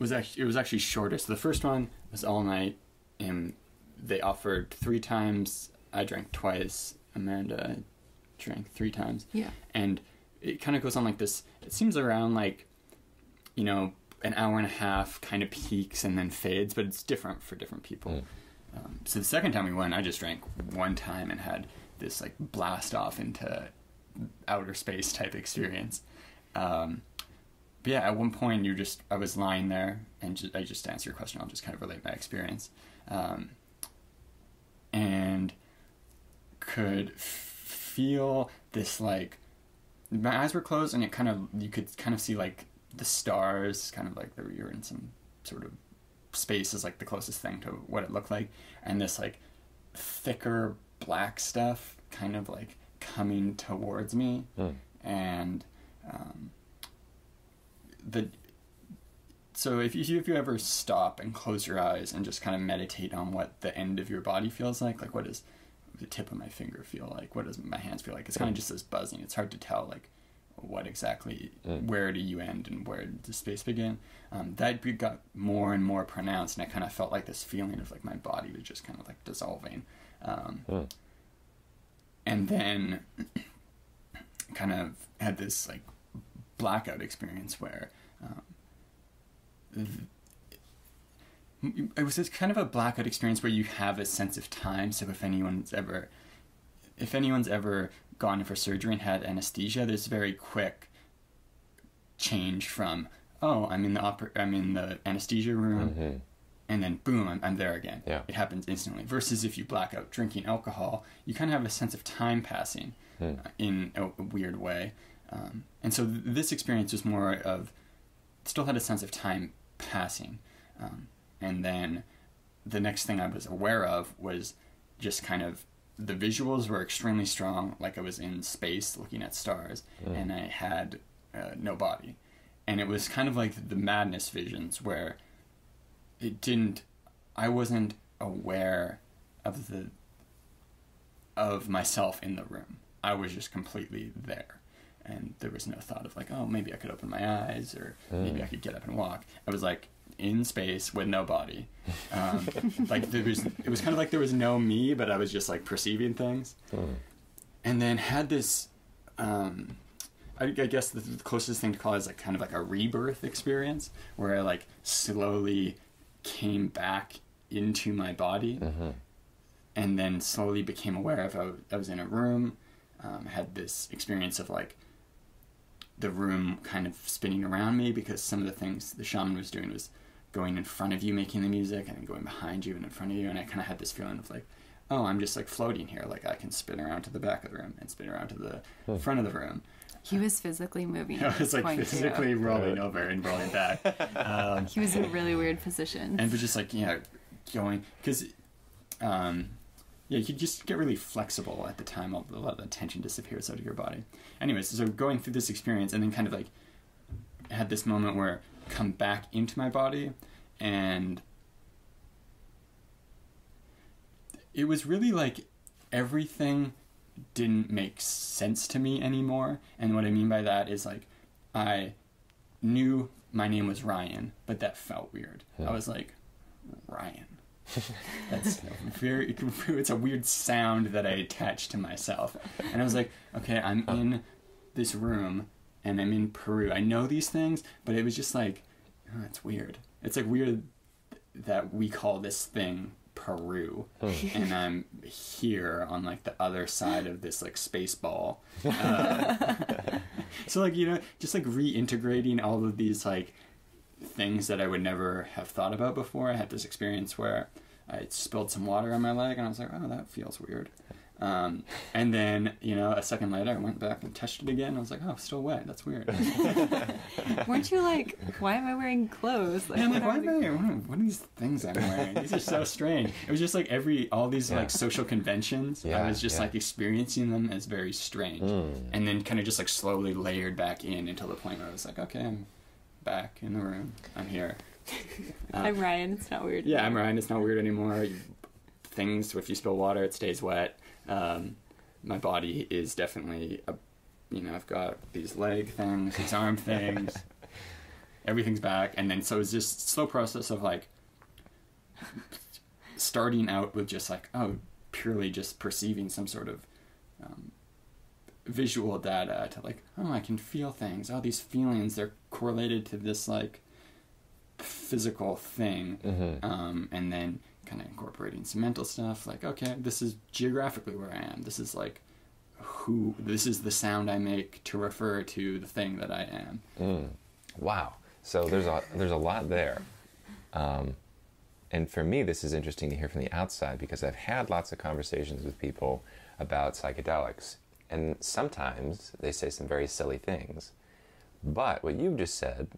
was actually shorter. So the first one was all night, and they offered 3 times. I drank twice. Amanda drank 3 times. Yeah. And it kind of goes on like this. It seems around like, you know, an hour and a half, kind of peaks and then fades, but it's different for different people. Mm. So the second time we went, I just drank 1 time and had this like blast off into outer space type experience. But yeah, at one point I was lying there, and I just to answer your question, I'll just kind of relate my experience. And could feel this, like, my eyes were closed, and it kind of, you could kind of see like the stars, kind of like you're in some sort of space, is like the closest thing to what it looked like. And this like thicker black stuff kind of like coming towards me. Mm. And, so if you ever stop and close your eyes and just kind of meditate on what the end of your body feels like what does the tip of my finger feel like? What does my hands feel like? It's kind of just this buzzing. It's hard to tell like what exactly, where do you end and where does the space begin? That got more and more pronounced, and I kind of felt like this feeling of like my body was just kind of like dissolving. And then kind of had this like blackout experience where it was just kind of a blackout experience where you have a sense of time. So if anyone's ever gone in for surgery and had anesthesia, there's a very quick change from, oh, I'm in the anesthesia room, mm-hmm. and then boom, I'm there again. Yeah. It happens instantly. Versus if you black out drinking alcohol, you kind of have a sense of time passing in a weird way. And so this experience was more of, still had a sense of time passing. And then the next thing I was aware of was just kind of, the visuals were extremely strong, like I was in space looking at stars, and I had no body. And it was kind of like the madness visions where I wasn't aware of myself in the room. I was just completely there. And there was no thought of like, oh, maybe I could open my eyes, or maybe I could get up and walk. I was like in space with no body. Like it was kind of like there was no me, but I was just like perceiving things. And then had this, I guess the closest thing to call it is like kind of like a rebirth experience where I like slowly came back into my body, and then slowly became aware of I was in a room, had this experience of like the room kind of spinning around me, because some of the things the shaman was doing was going in front of you making the music and then going behind you and in front of you, and I kind of had this feeling of like, oh, I'm just like floating here, like I can spin around to the back of the room and spin around to the front of the room. He was physically moving. I was like physically rolling over and rolling back. He was in a really weird position, and was just like, you know, going, because yeah, you just get really flexible at the time. A lot of the tension disappears out of your body. Anyways, so going through this experience, and then kind of like had this moment where I come back into my body, and it was really like everything didn't make sense to me anymore. And what I mean by that is like I knew my name was Ryan, but that felt weird. Yeah. I was like, Ryan. That's very, it's a weird sound that I attached to myself. And I was like, okay, I'm in this room and I'm in Peru. I know these things, but it was just like, oh, it's weird. It's like weird that we call this thing Peru, and I'm here on like the other side of this like space ball. So like, you know, just like reintegrating all of these like things that I would never have thought about before. I had this experience where I spilled some water on my leg, and I was like, oh, that feels weird. And then, you know, a second later, I went back and touched it again. I was like, oh, it's still wet. That's weird. Weren't you like, why am I wearing clothes? Like, yeah, I'm like, why am I wearing, what are these things I'm wearing? These are so strange. It was just like all these like social conventions. Yeah, I was just like experiencing them as very strange. Mm. And then kind of just like slowly layered back in until the point where I was like, okay, I'm back in the room. I'm here. I'm Ryan. It's not weird. Yeah, I'm Ryan. It's not weird anymore. Things, if you spill water, it stays wet. My body is definitely, you know, I've got these leg things, these arm things, everything's back. And then, so it's just slow process of like starting out with just like, oh, purely just perceiving some sort of, visual data to like, oh, I can feel things. Oh, these feelings, they're correlated to this like physical thing. Mm-hmm. And then kind of incorporating some mental stuff like, okay, this is geographically where I am. This is like who, this is the sound I make to refer to the thing that I am. Mm. Wow. So there's a lot there. And for me, this is interesting to hear from the outside because I've had lots of conversations with people about psychedelics and sometimes they say some very silly things, but what you've just said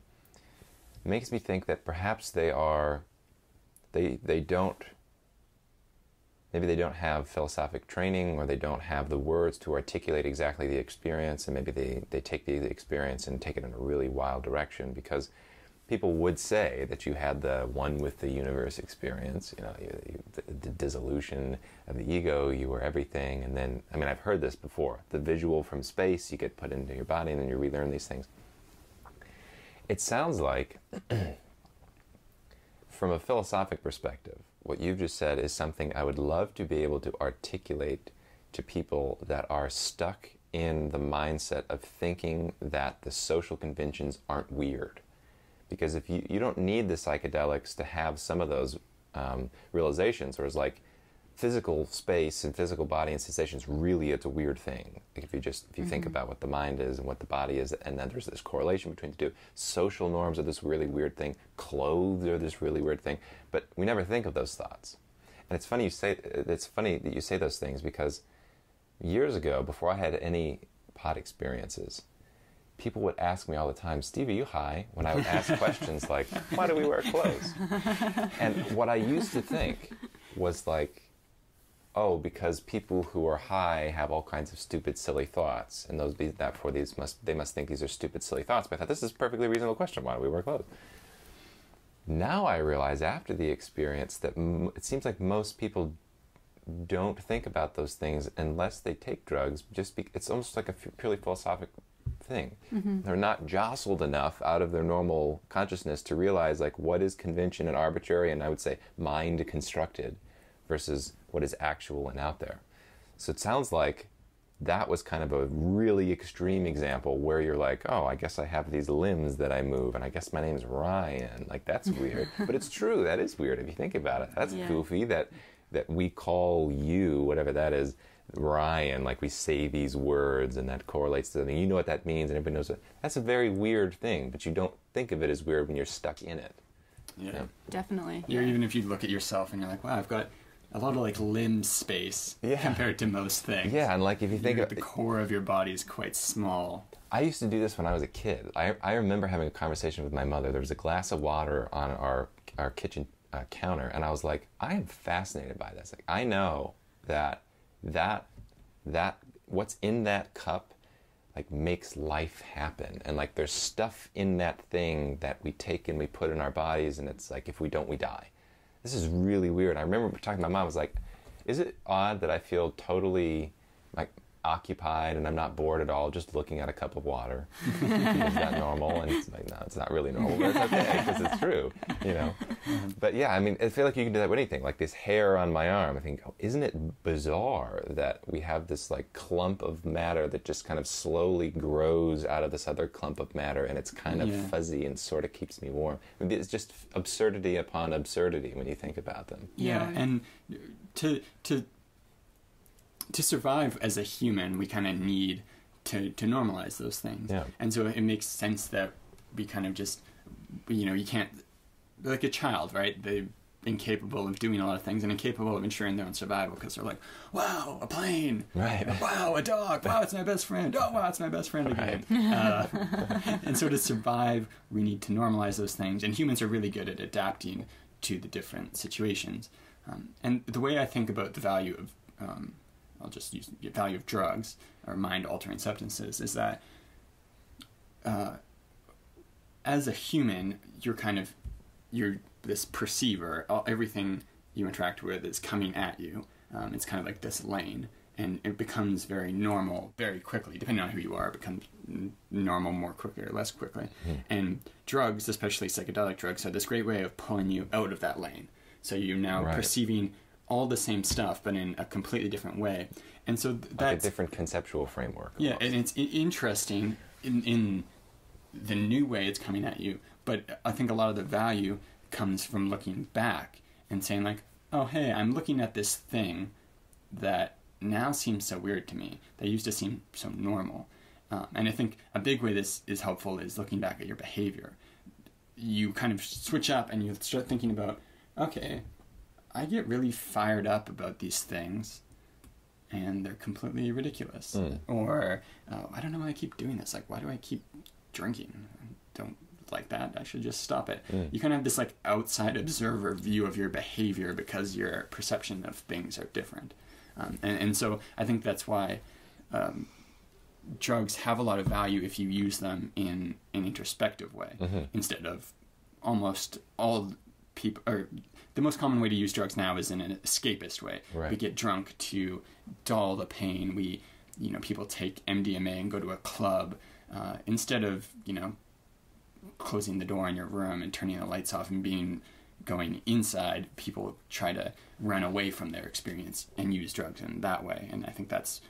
makes me think that perhaps they are maybe they don't have philosophic training or they don't have the words to articulate exactly the experience, and maybe they take the experience and take it in a really wild direction, because people would say that you had the one with the universe experience, you know, the dissolution of the ego, you were everything. And then, I mean, I've heard this before, the visual from space, you get put into your body and then you relearn these things. It sounds like... From a philosophic perspective, what you've just said is something I would love to be able to articulate to people that are stuck in the mindset of thinking that the social conventions aren't weird. Because if you don't need the psychedelics to have some of those realizations, or it's like physical space and physical body and sensations, really it's a weird thing. Like if you mm-hmm. think about what the mind is and what the body is, and then there's this correlation between the two. Social norms are this really weird thing. Clothes are this really weird thing. But we never think of those thoughts. And it's funny that you say those things, because years ago, before I had any pot experiences, people would ask me all the time, Steve, are you high? When I would ask questions like, why do we wear clothes? And what I used to think was like, oh, because people who are high have all kinds of stupid, silly thoughts, and they must think these are stupid, silly thoughts. But I thought, this is a perfectly reasonable question. Why do we wear clothes? Now I realize after the experience that it seems like most people don't think about those things unless they take drugs. It's almost like a purely philosophic thing. Mm-hmm. They're not jostled enough out of their normal consciousness to realize like what is convention and arbitrary, and I would say mind constructed, versus what is actual and out there. So it sounds like that was kind of a really extreme example where you're like, oh, I guess I have these limbs that I move, and I guess my name's Ryan. Like, that's weird. But it's true. That is weird if you think about it. That's goofy that we call you, whatever that is, Ryan. Like, we say these words, and that correlates to something. You know what that means, and everybody knows it. That's a very weird thing, but you don't think of it as weird when you're stuck in it. Yeah, yeah. Definitely. Yeah, even if you look at yourself and you're like, wow, I've got a lot of like limb space compared to most things. Yeah, and like if you think about the core of your body is quite small. I used to do this when I was a kid. I remember having a conversation with my mother. There was a glass of water on our kitchen counter, and I was like, I am fascinated by this. Like, I know that what's in that cup like makes life happen, and like there's stuff in that thing that we take and we put in our bodies, and it's like if we don't, we die. This is really weird. I remember talking to my mom, I was like, is it odd that I feel totally like occupied and I'm not bored at all just looking at a cup of water? Is that normal? And it's like, no, it's not really normal, but it's okay, because it's true, you know? But yeah, I mean, I feel like you can do that with anything. Like this hair on my arm, I think, oh, isn't it bizarre that we have this like clump of matter that just kind of slowly grows out of this other clump of matter, and it's kind of fuzzy and sort of keeps me warm. I mean, it's just absurdity upon absurdity when you think about them. Yeah, and to survive as a human, we kind of need to normalize those things. Yeah. And so it makes sense that we kind of just, you know, you can't, like a child, right? They incapable of doing a lot of things and incapable of ensuring their own survival, because they're like, wow, a plane, right? Wow, a dog, wow, it's my best friend, oh wow, it's my best friend again. Right. And so to survive, we need to normalize those things, and humans are really good at adapting to the different situations. And the way I think about the value of, I'll just use the value of drugs or mind-altering substances, is that as a human, you're kind of, you're this perceiver. Everything you interact with is coming at you. It's kind of like this lane, and it becomes very normal very quickly. Depending on who you are, it becomes normal more quickly or less quickly. Mm. And drugs, especially psychedelic drugs, are this great way of pulling you out of that lane. So you're now perceiving all the same stuff, but in a completely different way. And so that's... like a different conceptual framework. Yeah, almost. And it's interesting in the new way it's coming at you. But I think a lot of the value comes from looking back and saying, like, oh, hey, I'm looking at this thing that now seems so weird to me, that used to seem so normal. And I think a big way this is helpful is looking back at your behavior. You kind of switch up and you start thinking about, okay, I get really fired up about these things, and they're completely ridiculous. Mm. Or, I don't know why I keep doing this. Like, why do I keep drinking? I don't like that. I should just stop it. Mm. You kind of have this like outside observer view of your behavior because your perception of things are different. And so I think that's why drugs have a lot of value if you use them in an introspective way. Mm-hmm. Instead of almost all... people, or the most common way to use drugs now is in an escapist way. Right. We get drunk to dull the pain. We, you know, people take MDMA and go to a club instead of, you know, closing the door on your room and turning the lights off and going inside. People try to run away from their experience and use drugs in that way. And I think that's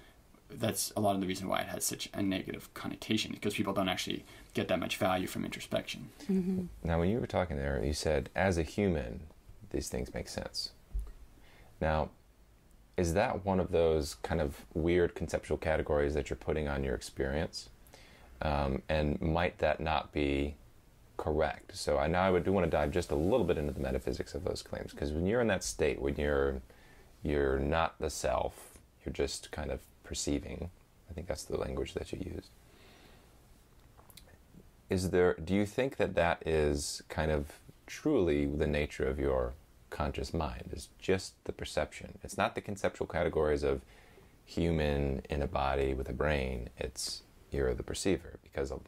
a lot of the reason why it has such a negative connotation, because people don't actually get that much value from introspection. Mm-hmm. Now, when you were talking there, you said, as a human, these things make sense. Now, is that one of those kind of weird conceptual categories that you're putting on your experience? And might that not be correct? So I do want to dive just a little bit into the metaphysics of those claims, because when you're in that state, when you're not the self, you're just kind of perceiving, I think that's the language that you used. Do you think that that is kind of truly the nature of your conscious mind? It's just the perception. It's not the conceptual categories of human in a body with a brain. It's you're the perceiver, because a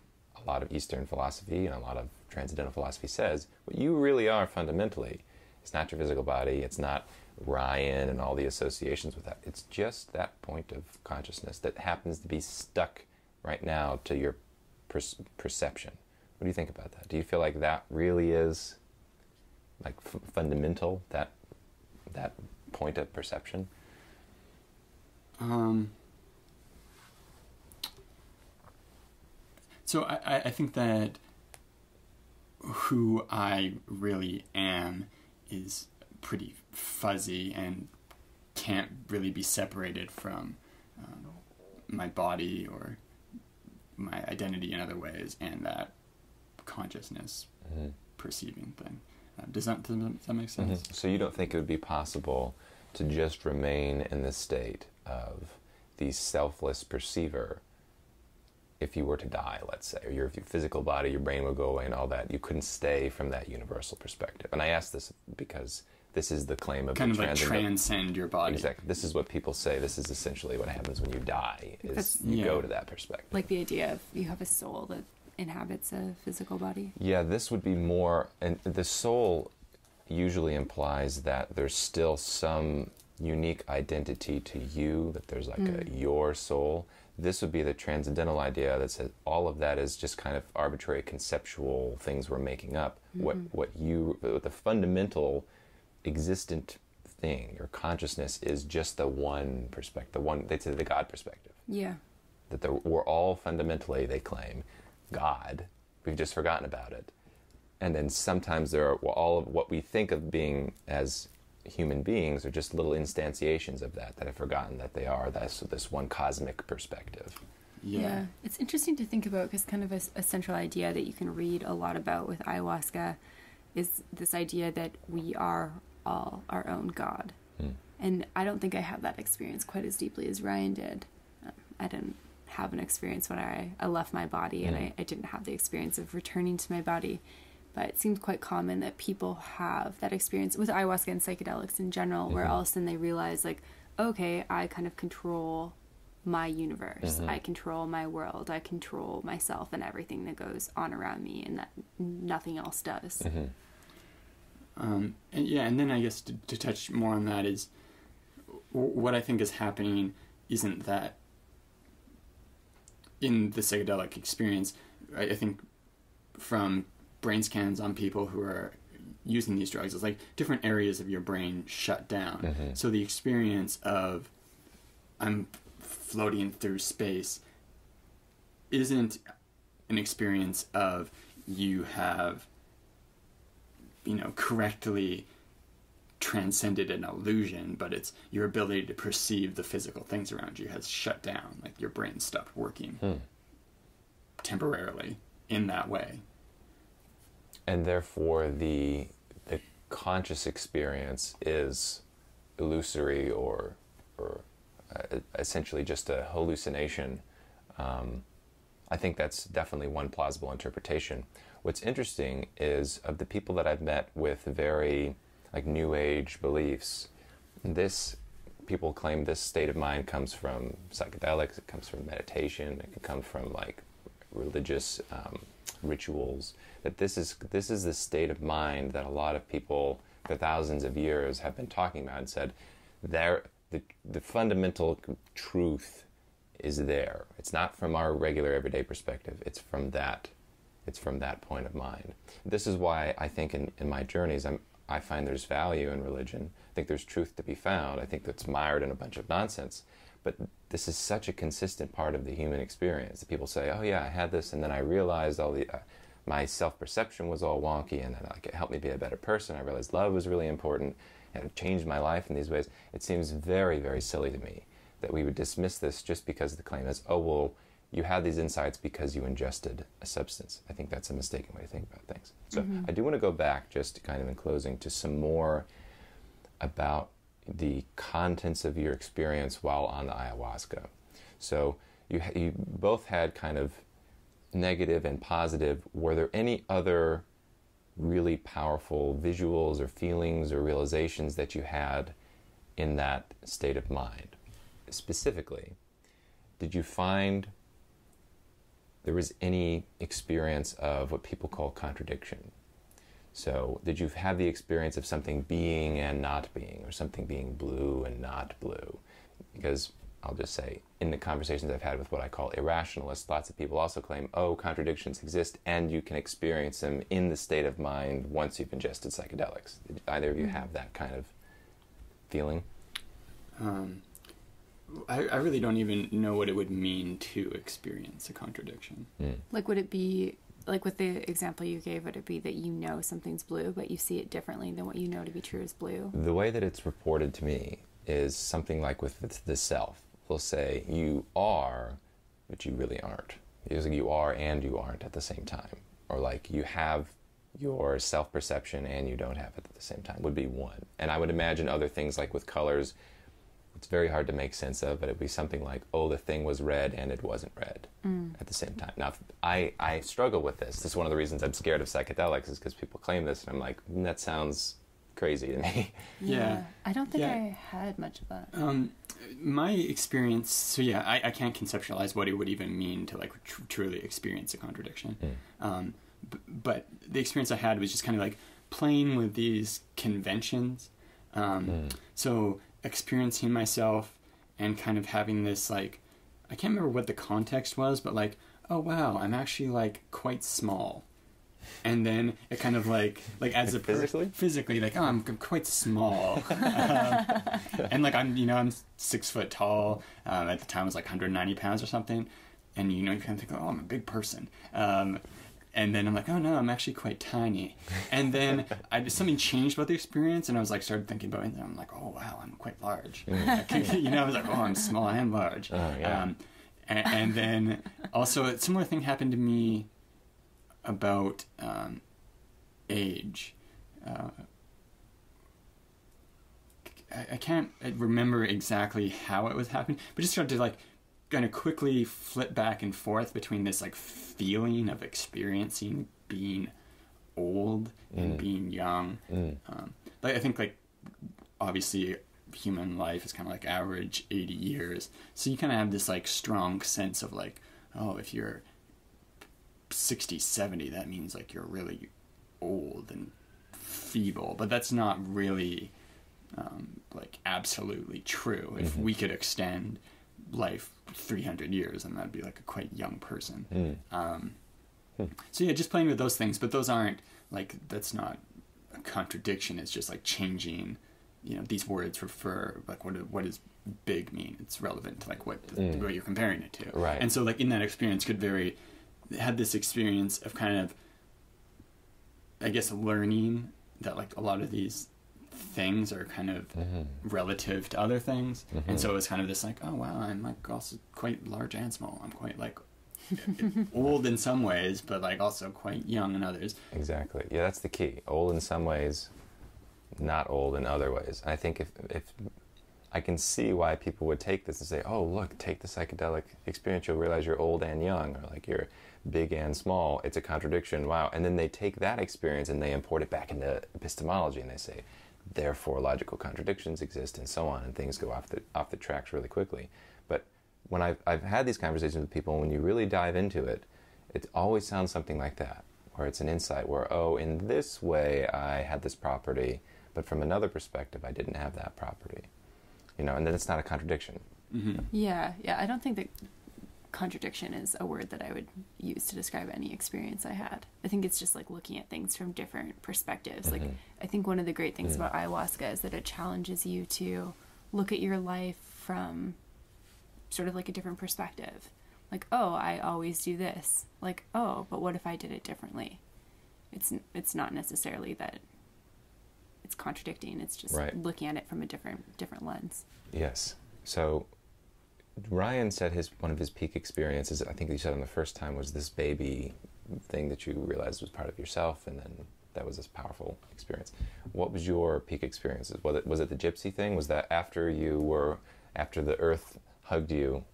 lot of Eastern philosophy and a lot of transcendental philosophy says what you really are fundamentally. It's not your physical body. It's not Ryan and all the associations with that. It's just that point of consciousness that happens to be stuck right now to your perception. What do you think about that? Do you feel like that really is like fundamental, that point of perception? So I think that who I really am is pretty fuzzy and can't really be separated from my body or my identity in other ways, and that consciousness perceiving thing. Does that make sense? Mm-hmm. So you don't think it would be possible to just remain in the state of the selfless perceiver if you were to die, let's say, or if your physical body, your brain would go away and all that, you couldn't stay from that universal perspective? And I ask this because this is the claim of... kind of like transcend your body. Exactly. This is what people say. This is essentially what happens when you die, is you go to that perspective. Like the idea of you have a soul that inhabits a physical body. Yeah, this would be more... and the soul usually implies that there's still some unique identity to you, that there's like a your soul. This would be the transcendental idea that says all of that is just kind of arbitrary conceptual things we're making up. Mm-hmm. What the fundamental existent thing, your consciousness, is just the one perspective, the one, they say the God perspective. Yeah. That we're all fundamentally, they claim, God. We've just forgotten about it. And then sometimes there are all of what we think of being as human beings are just little instantiations of that I've forgotten that they are. That's this one cosmic perspective. Yeah. It's interesting to think about, because kind of a central idea that you can read a lot about with ayahuasca is this idea that we are all our own God. Mm. And I don't think I had that experience quite as deeply as Ryan did. I didn't have an experience when I left my body, and I didn't have the experience of returning to my body. But it seems quite common that people have that experience with ayahuasca and psychedelics in general, where all of a sudden they realize, like, okay, I kind of control my universe. I control my world. I control myself and everything that goes on around me, and that nothing else does. And yeah, and then I guess to touch more on that is what I think is happening isn't that in the psychedelic experience, I think from brain scans on people who are using these drugs, it's like different areas of your brain shut down. So the experience of I'm floating through space isn't an experience of you have, you know, correctly transcended an illusion, but it's your ability to perceive the physical things around you has shut down. Like your brain stopped working temporarily in that way. And therefore the conscious experience is illusory or essentially just a hallucination. I think that's definitely one plausible interpretation. What's interesting is of the people that I've met with very like new age beliefs, people claim this state of mind comes from psychedelics, it comes from meditation, it can come from like religious rituals, that this is the state of mind that a lot of people for thousands of years have been talking about and said the fundamental truth is there. It's not from our regular everyday perspective, it's from that point of mind. This is why I think in my journeys I find there's value in religion. I think there's truth to be found. I think that's mired in a bunch of nonsense. But this is such a consistent part of the human experience that people say, oh yeah, I had this, and then I realized my self-perception was all wonky, and then it helped me be a better person. I realized love was really important, and it changed my life in these ways. It seems very, very silly to me that we would dismiss this just because the claim is, oh, well, you had these insights because you ingested a substance. I think that's a mistaken way to think about things. So I do want to go back, just kind of in closing, to some more about the contents of your experience while on the ayahuasca. So you both had kind of negative and positive. Were there any other really powerful visuals or feelings or realizations that you had in that state of mind? Specifically, did you find there was any experience of what people call contradiction? So did you have the experience of something being and not being, or something being blue and not blue? Because I'll just say, in the conversations I've had with what I call irrationalists, lots of people also claim, oh, contradictions exist and you can experience them in the state of mind once you've ingested psychedelics. Did either of you have that kind of feeling? I really don't even know what it would mean to experience a contradiction. Like, would it be... like with the example you gave, would it be that you know something's blue, but you see it differently than what you know to be true is blue? The way that it's reported to me is something like with the self. They'll say, you are, but you really aren't. It's like you are and you aren't at the same time. Or like you have your self-perception and you don't have it at the same time, would be one. And I would imagine other things like with colors, it's very hard to make sense of, but it'd be something like, oh, the thing was red and it wasn't red at the same time. Now, I struggle with this. This is one of the reasons I'm scared of psychedelics, is because people claim this, and I'm like, that sounds crazy to me. Yeah. I don't think I had much of that. My experience, so yeah, I can't conceptualize what it would even mean to, like, truly experience a contradiction. But the experience I had was just kind of, like, playing with these conventions. So... experiencing myself and kind of having this, like, I can't remember what the context was, but like, oh wow, I'm actually like quite small. And then it kind of like as a physically like, oh, I'm quite small. And like, I'm 6 foot tall. At the time I was like 190 pounds or something. And you kind of think, oh, I'm a big person. And then I'm like, oh no, I'm actually quite tiny. And then something changed about the experience, and I was like, started thinking about it, and I'm like, oh wow, I'm quite large. I was like, oh, I'm small and large. And then also a similar thing happened to me about age. I can't remember exactly how it was happening, but just started to like kind of quickly flip back and forth between this like feeling of experiencing being old and being young. Like I think like obviously human life is kind of like average 80 years, so you kind of have this like strong sense of like, oh, if you're 60-70, that means like you're really old and feeble, but that's not really like absolutely true. If we could extend life 300 years, and that'd be like a quite young person. So yeah, just playing with those things, but those aren't like, that's not a contradiction. It's just like changing, you know, these words refer like what does big mean? It's relevant to like what you're comparing it to. Right. And so like in that experience could vary, had this experience of kind of, I guess, learning that like a lot of these things are kind of relative to other things. And so it was kind of this like, oh wow, I'm like also quite large and small. I'm quite like old in some ways, but like also quite young in others. Exactly. Yeah, that's the key. Old in some ways, not old in other ways. And I think if I can see why people would take this and say, oh look, take the psychedelic experience, you'll realize you're old and young, or like you're big and small. It's a contradiction. Wow. And then they take that experience and they import it back into epistemology, and they say therefore logical contradictions exist, and so on, and things go off the tracks really quickly. But when I've had these conversations with people, and when you really dive into it, it always sounds something like that, where it's an insight where, oh, in this way I had this property, but from another perspective I didn't have that property, you know, and then it's not a contradiction. Yeah, I don't think that contradiction is a word that I would use to describe any experience I had. I think it's just like looking at things from different perspectives. Like I think one of the great things about ayahuasca is that it challenges you to look at your life from sort of like a different perspective. Like, oh, I always do this. Like, oh, but what if I did it differently? It's not necessarily that it's contradicting. It's just looking at it from a different lens. Yes. So Ryan said one of his peak experiences, I think you said on the first time, was this baby thing that you realized was part of yourself, and then that was this powerful experience. What was your peak experiences? Was it the gypsy thing? Was that after the earth hugged you?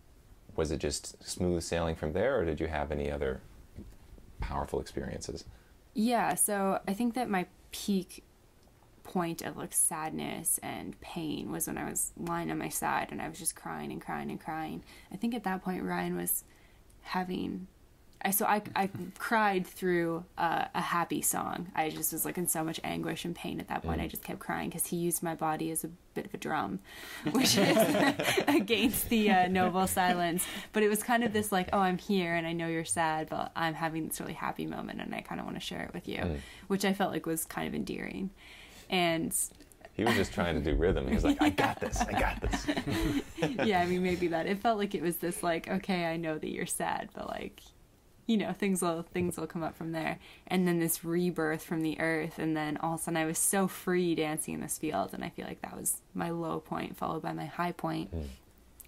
Was it just smooth sailing from there, or did you have any other powerful experiences? Yeah, so I think that my peak point of like sadness and pain was when I was lying on my side and I was just crying and crying and crying. I think at that point Ryan was having, I cried through a happy song. I just was like in so much anguish and pain at that point. I just kept crying because he used my body as a bit of a drum, which is against the noble silence. But it was kind of this like, oh, I'm here and I know you're sad, but I'm having this really happy moment and I kind of want to share it with you, which I felt like was kind of endearing. And he was just trying to do rhythm. He was like, I got this. Yeah, I mean, maybe that. It felt like it was this like, okay, I know that you're sad, but like, you know, things will come up from there. And then this rebirth from the earth. And then all of a sudden I was so free dancing in this field. And I feel like that was my low point followed by my high point.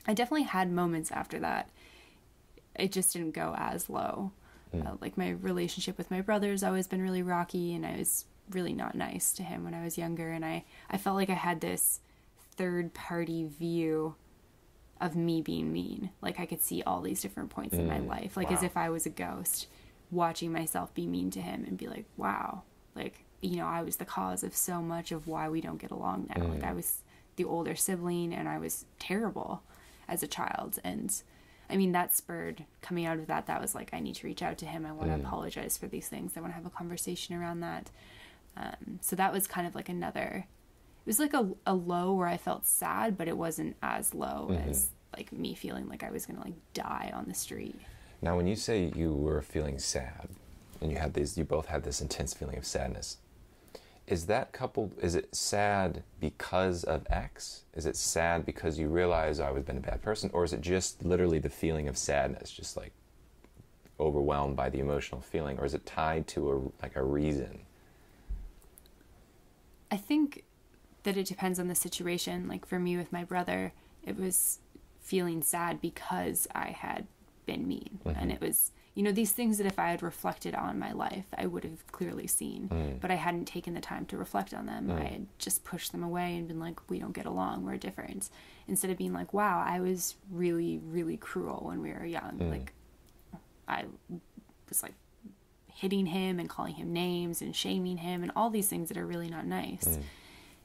I definitely had moments after that. It just didn't go as low. Like my relationship with my brother's always been really rocky, and I was really not nice to him when I was younger, and I felt like I had this third party view of me being mean. Like I could see all these different points in my life, like as if I was a ghost watching myself be mean to him and be like, wow, like, you know, I was the cause of so much of why we don't get along now. Like I was the older sibling and I was terrible as a child. And I mean, that spurred coming out of that was like, I need to reach out to him. I want to apologize for these things. I want to have a conversation around that. So that was kind of like another, it was like a low where I felt sad, but it wasn't as low as like me feeling like I was going to like die on the street. Now, when you say you were feeling sad and you both had this intense feeling of sadness, is that coupled, is it sad because of X? Is it sad because you realize I was been a bad person? Or is it just literally the feeling of sadness, just like overwhelmed by the emotional feeling? Or is it tied to a reason? I think that it depends on the situation. Like for me with my brother, it was feeling sad because I had been mean. And it was, you know, these things that if I had reflected on my life, I would have clearly seen, but I hadn't taken the time to reflect on them. I had just pushed them away and been like, we don't get along, we're different. Instead of being like, wow, I was really, really cruel when we were young. Like, I was like hitting him and calling him names and shaming him and all these things that are really not nice.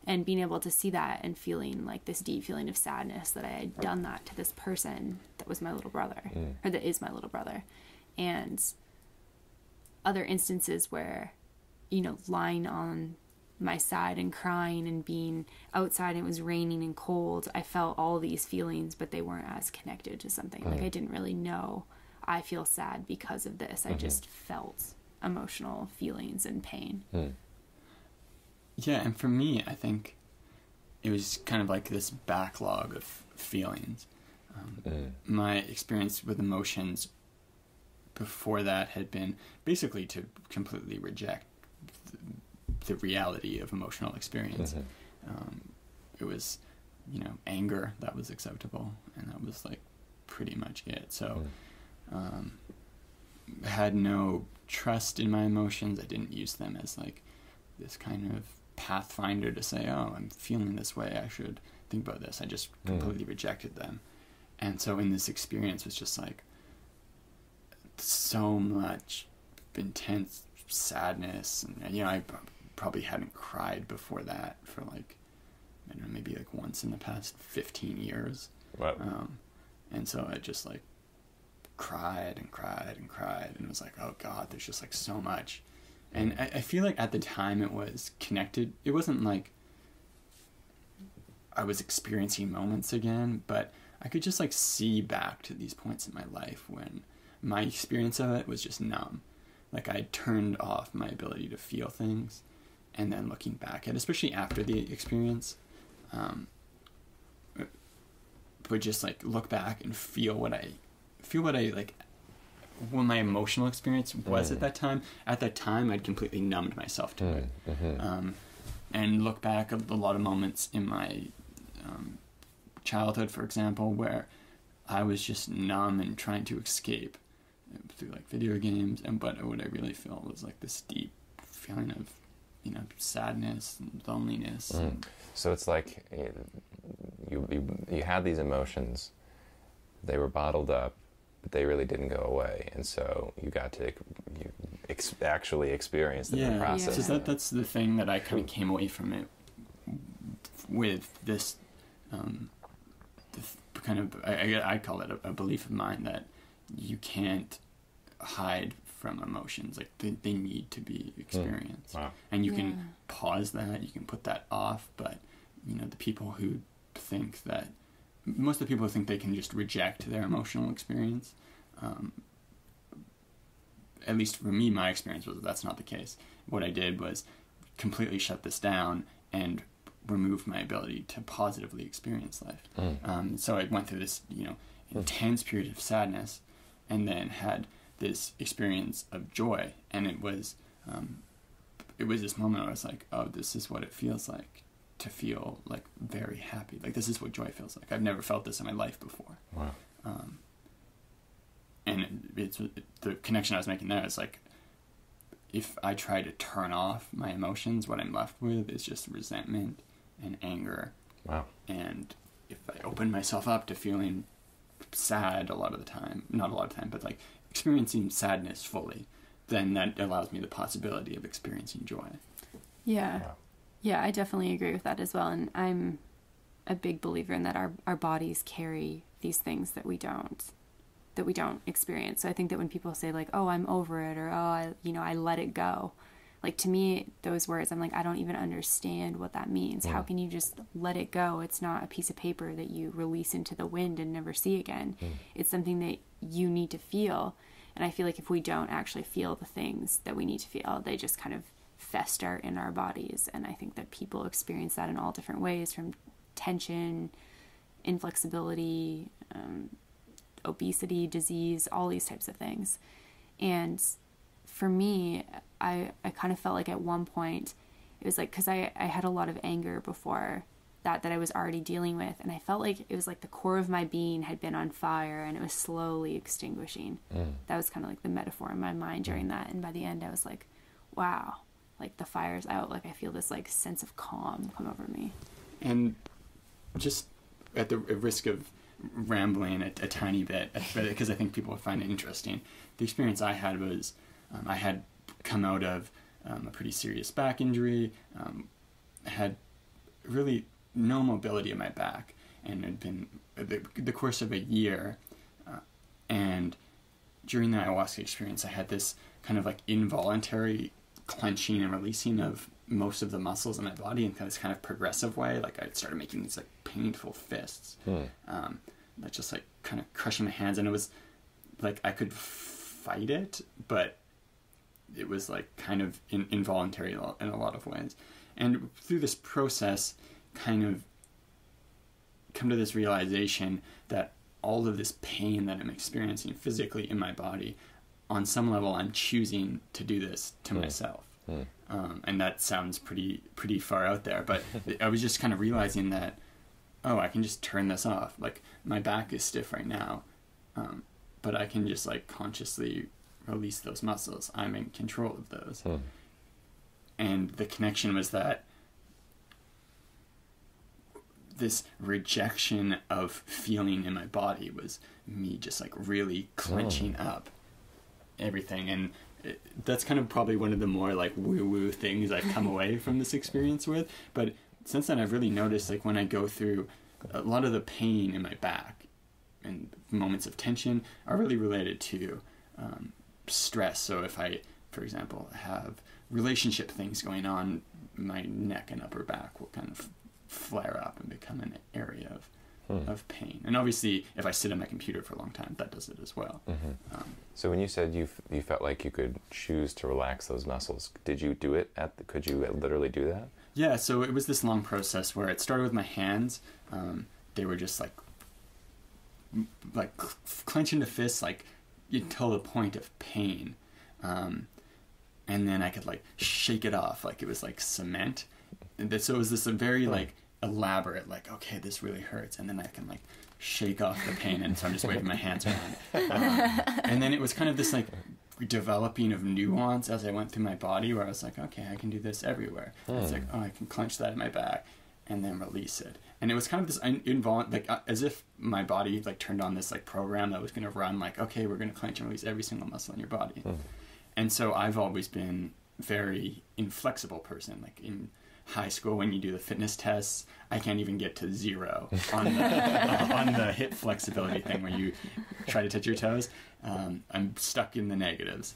And being able to see that and feeling like this deep feeling of sadness that I had done that to this person that was my little brother, or that is my little brother. And other instances where, you know, lying on my side and crying and being outside and it was raining and cold, I felt all these feelings, but they weren't as connected to something. Like, I didn't really know I feel sad because of this. I just felt emotional feelings and pain. Yeah, and for me, I think it was kind of like this backlog of feelings. My experience with emotions before that had been basically to completely reject the reality of emotional experience. It was, you know, anger that was acceptable, and that was like pretty much it. So I had no trust in my emotions. I didn't use them as like this kind of pathfinder to say, oh, I'm feeling this way, I should think about this. I just completely rejected them. And so in this experience, it's just like so much intense sadness. And, you know, I probably hadn't cried before that for like, I don't know, maybe like once in the past 15 years. Wow. And so I just like cried and cried and cried and was like, oh God, there's just like so much. And I feel like at the time it was connected. It wasn't like I was experiencing moments again, but I could just like see back to these points in my life when my experience of it was just numb. Like I turned off my ability to feel things, and then looking back at, especially after the experience, would just like look back and feel what I like, what my emotional experience was at that time. At that time, I'd completely numbed myself to it. And look back at a lot of moments in my childhood, for example, where I was just numb and trying to escape through like video games. And but what I really felt was like this deep feeling of, you know, sadness and loneliness. And so it's like you had these emotions, they were bottled up, but they really didn't go away, and so you got to actually experience the process. Yeah, so that's the thing that I kind of came away from it with, this kind of, I call it a belief of mine that you can't hide from emotions. Like they need to be experienced. Wow. And you can pause that, you can put that off, but you know, the people who think that, most of the people think they can just reject their emotional experience. At least for me, my experience was that that's not the case. What I did was completely shut this down and remove my ability to positively experience life. So I went through this, you know, intense period of sadness, and then had this experience of joy. And it was this moment where I was like, oh, this is what it feels like to feel like very happy. Like, this is what joy feels like. I've never felt this in my life before. Wow. And the connection I was making there is like, if I try to turn off my emotions, what I'm left with is just resentment and anger. Wow. And if I open myself up to feeling sad a lot of the time, not a lot of time, but like experiencing sadness fully, then that allows me the possibility of experiencing joy. Yeah. Wow. Yeah, I definitely agree with that as well. And I'm a big believer in that our bodies carry these things that we don't experience. So I think that when people say like, oh, I'm over it, or, oh, I let it go. Like, to me, those words, I'm like, I don't even understand what that means. Yeah. How can you just let it go? It's not a piece of paper that you release into the wind and never see again. It's something that you need to feel. And I feel like if we don't actually feel the things that we need to feel, they just kind of fester in our bodies. And I think that people experience that in all different ways, from tension, inflexibility, obesity, disease, all these types of things. And for me, I kind of felt like at one point, it was like, because I had a lot of anger before that I was already dealing with, and I felt like it was like the core of my being had been on fire and it was slowly extinguishing. That was kind of like the metaphor in my mind during that, and by the end I was like, wow, like the fire's out, like I feel this like sense of calm come over me. And just at the risk of rambling a tiny bit, because I think people would find it interesting, the experience I had was I had come out of a pretty serious back injury, had really no mobility in my back, and it had been the course of a year, and during the ayahuasca experience I had this kind of like involuntary clenching and releasing of most of the muscles in my body in this kind of progressive way. Like I started making these like painful fists, that just like kind of crushing my hands, and it was like I could fight it, but it was like kind of involuntary in a lot of ways. And through this process, kind of come to this realization that all of this pain that I'm experiencing physically in my body, on some level, I'm choosing to do this to myself. And that sounds pretty far out there, but I was just kind of realizing that, oh, I can just turn this off. Like, my back is stiff right now, but I can just like consciously release those muscles. I'm in control of those. And the connection was that this rejection of feeling in my body was me just like really clenching up everything. And that's kind of probably one of the more like woo-woo things I've come away from this experience with. But since then, I've really noticed like when I go through a lot of the pain in my back and moments of tension are really related to stress. So if I, for example, have relationship things going on, my neck and upper back will kind of flare up and become an area of pain. And obviously, if I sit at my computer for a long time, that does it as well. So when you said you felt like you could choose to relax those muscles, did you do it could you literally do that? Yeah, so it was this long process where it started with my hands. They were just like clenching the fists, like until the point of pain. And then I could like shake it off, like it was like cement. And so it was this very like elaborate, like, okay, this really hurts, and then I can like shake off the pain, and so I'm just waving my hands around. And then it was kind of this like developing of nuance as I went through my body, where I was like, okay, I can do this everywhere. It's like, oh, I can clench that in my back, and then release it. And it was kind of this involuntary, like as if my body like turned on this like program that was going to run, like, okay, we're going to clench and release every single muscle in your body. And so I've always been very inflexible person. Like in high school, when you do the fitness tests, I can't even get to zero on the, on the hip flexibility thing where you try to touch your toes. I'm stuck in the negatives.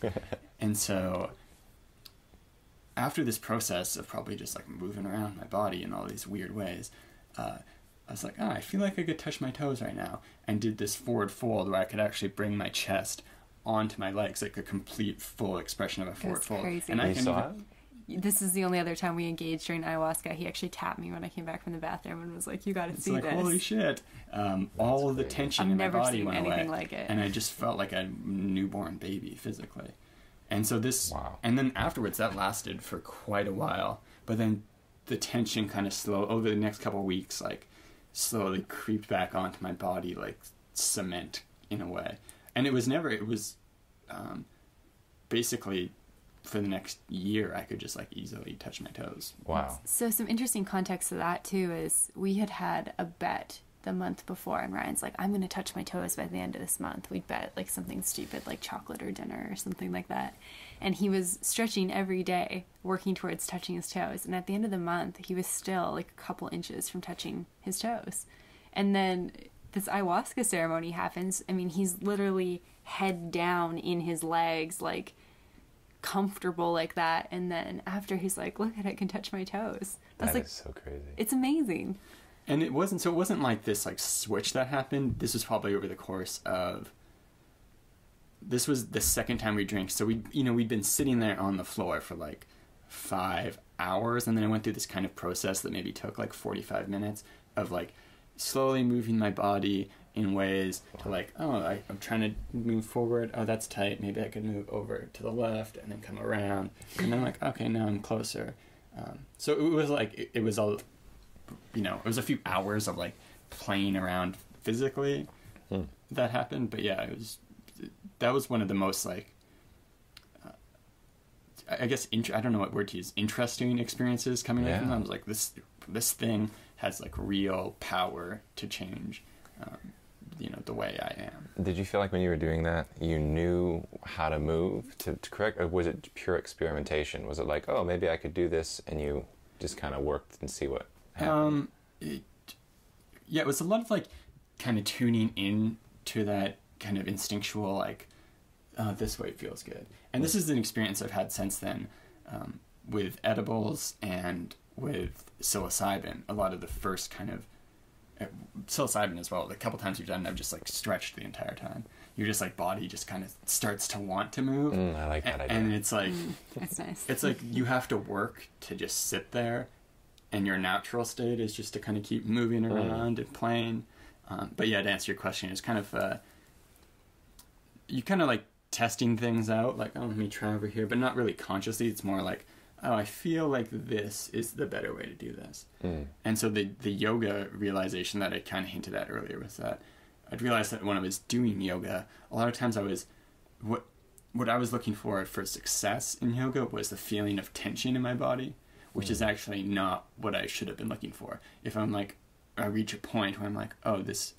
And so after this process of probably just like moving around my body in all these weird ways, I was like, oh, I feel like I could touch my toes right now, and did this forward fold where I could actually bring my chest onto my legs, like a complete full expression of a forward fold. And I saw it? This is the only other time we engaged during ayahuasca. He actually tapped me when I came back from the bathroom and was like, you gotta see this. Holy shit. All of the tension in my body went away. I've never seen anything like it. And I just felt like a newborn baby physically. And so this, and then afterwards that lasted for quite a while, but then the tension kind of over the next couple of weeks, like slowly creeped back onto my body, like cement in a way. And it was never, it was basically for the next year, I could just like easily touch my toes. So some interesting context to that too is we had a bet the month before, and Ryan's like, I'm going to touch my toes by the end of this month. We'd bet like something stupid, like chocolate or dinner or something like that. And he was stretching every day, working towards touching his toes. And at the end of the month, he was still like a couple inches from touching his toes. And then this ayahuasca ceremony happens. I mean, he's literally head down in his legs, like comfortable like that. And then after he's like, look at it, I can touch my toes. That is so crazy. It's amazing. And it wasn't, so it wasn't like this like switch that happened. This was probably over the course of, this was the second time we drank. So we, you know, we'd been sitting there on the floor for like 5 hours. And then I went through this kind of process that maybe took like 45 minutes of like, slowly moving my body in ways to like, oh, I'm trying to move forward. Oh, that's tight. Maybe I can move over to the left and then come around. And then I'm like, okay, now I'm closer. So it was like, it was all you know, it was a few hours of like playing around physically that happened. But yeah, it was, that was one of the most like, I guess, I don't know what word to use, interesting experiences coming in. I was like, this thing has like real power to change, you know, the way I am. Did you feel like when you were doing that, you knew how to move to correct, or was it pure experimentation? Was it like, oh, maybe I could do this, and you just kind of worked and see what happened? It was a lot of like kind of tuning in to that kind of instinctual, like, this way feels good. And this is an experience I've had since then, with edibles and with psilocybin. A lot of the first kind of psilocybin as well, the couple times you've done it, I've just like stretched the entire time. You're just like, body just kind of starts to want to move. I like that idea. And it's like, that's nice. It's like you have to work to just sit there, and your natural state is just to kind of keep moving around and playing. But yeah, to answer your question, it's kind of you kind of like testing things out, like, oh, let me try over here, but not really consciously. It's more like, oh, I feel like this is the better way to do this. And so the yoga realization that I kind of hinted at earlier was that I'd realized that when I was doing yoga, a lot of times I was, what I was looking for success in yoga was the feeling of tension in my body, which is actually not what I should have been looking for. If I'm like, I reach a point where I'm like, oh, this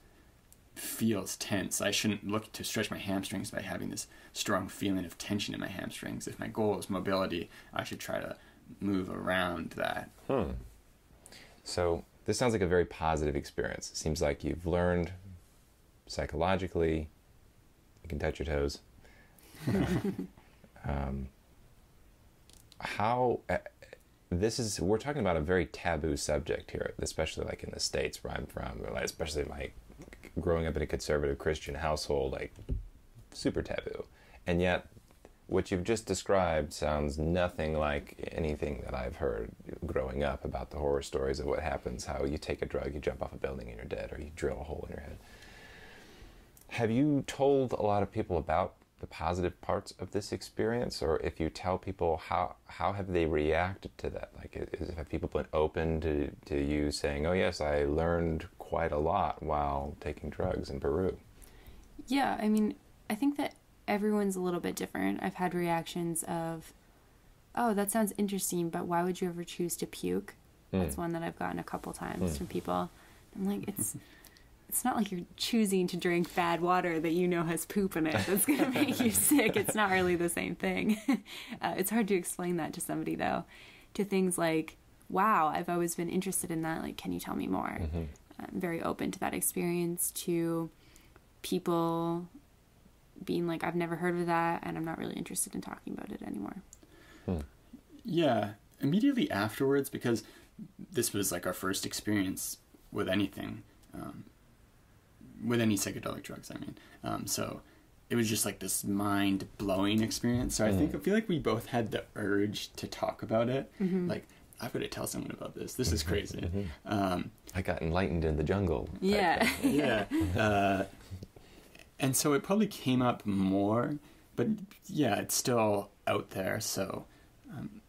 feels tense, I shouldn't look to stretch my hamstrings by having this strong feeling of tension in my hamstrings. If my goal is mobility, I should try to move around that. So this sounds like a very positive experience. It seems like you've learned psychologically, you can touch your toes. This is, we're talking about a very taboo subject here, especially like in the States where I'm from, especially my growing up in a conservative Christian household, like super taboo. And yet what you've just described sounds nothing like anything that I've heard growing up about the horror stories of what happens, how you take a drug, you jump off a building and you're dead, or you drill a hole in your head. Have you told a lot of people about the positive parts of this experience? Or if you tell people, how have they reacted to that? Like, have people been open to you saying, oh yes, I learned quite a lot while taking drugs in Peru? Yeah, I mean, I think that everyone's a little bit different. I've had reactions of, oh, that sounds interesting, but why would you ever choose to puke? That's one that I've gotten a couple times from people. I'm like, it's not like you're choosing to drink bad water that you know has poop in it that's going to make you sick. It's not really the same thing. It's hard to explain that to somebody, though. To things like, wow, I've always been interested in that. Like, can you tell me more? I'm very open to that experience, to people being like, I've never heard of that, and I'm not really interested in talking about it anymore. Yeah, immediately afterwards, because this was like our first experience with anything, with any psychedelic drugs, I mean. So it was just like this mind-blowing experience. So I feel like we both had the urge to talk about it. Like, I've got to tell someone about this. This is crazy. I got enlightened in the jungle. Yeah. And so it probably came up more, but yeah, it's still out there. So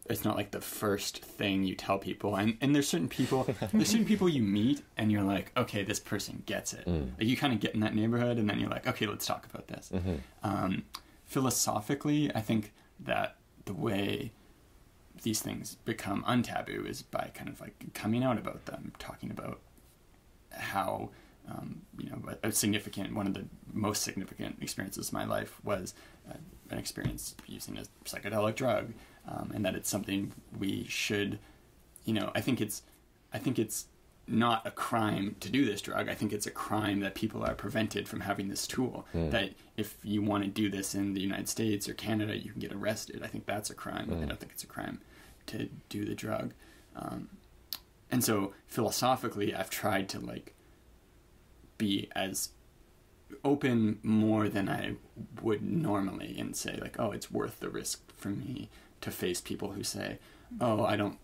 it's not like the first thing you tell people. And there's certain people you meet and you're like, okay, this person gets it. Like, you kind of get in that neighborhood and then you're like, okay, let's talk about this. Philosophically, I think that the way these things become untaboo is by kind of like coming out about them, talking about how, you know, one of the most significant experiences of my life was an experience using a psychedelic drug, and that it's something we should, you know, I think it's not a crime to do this drug. I think it's a crime that people are prevented from having this tool. That if you want to do this in the United States or Canada, you can get arrested. I think that's a crime. I don't think it's a crime to do the drug. And so philosophically, I've tried to like be as open more than I would normally and say like, oh, it's worth the risk for me to face people who say, oh, I don't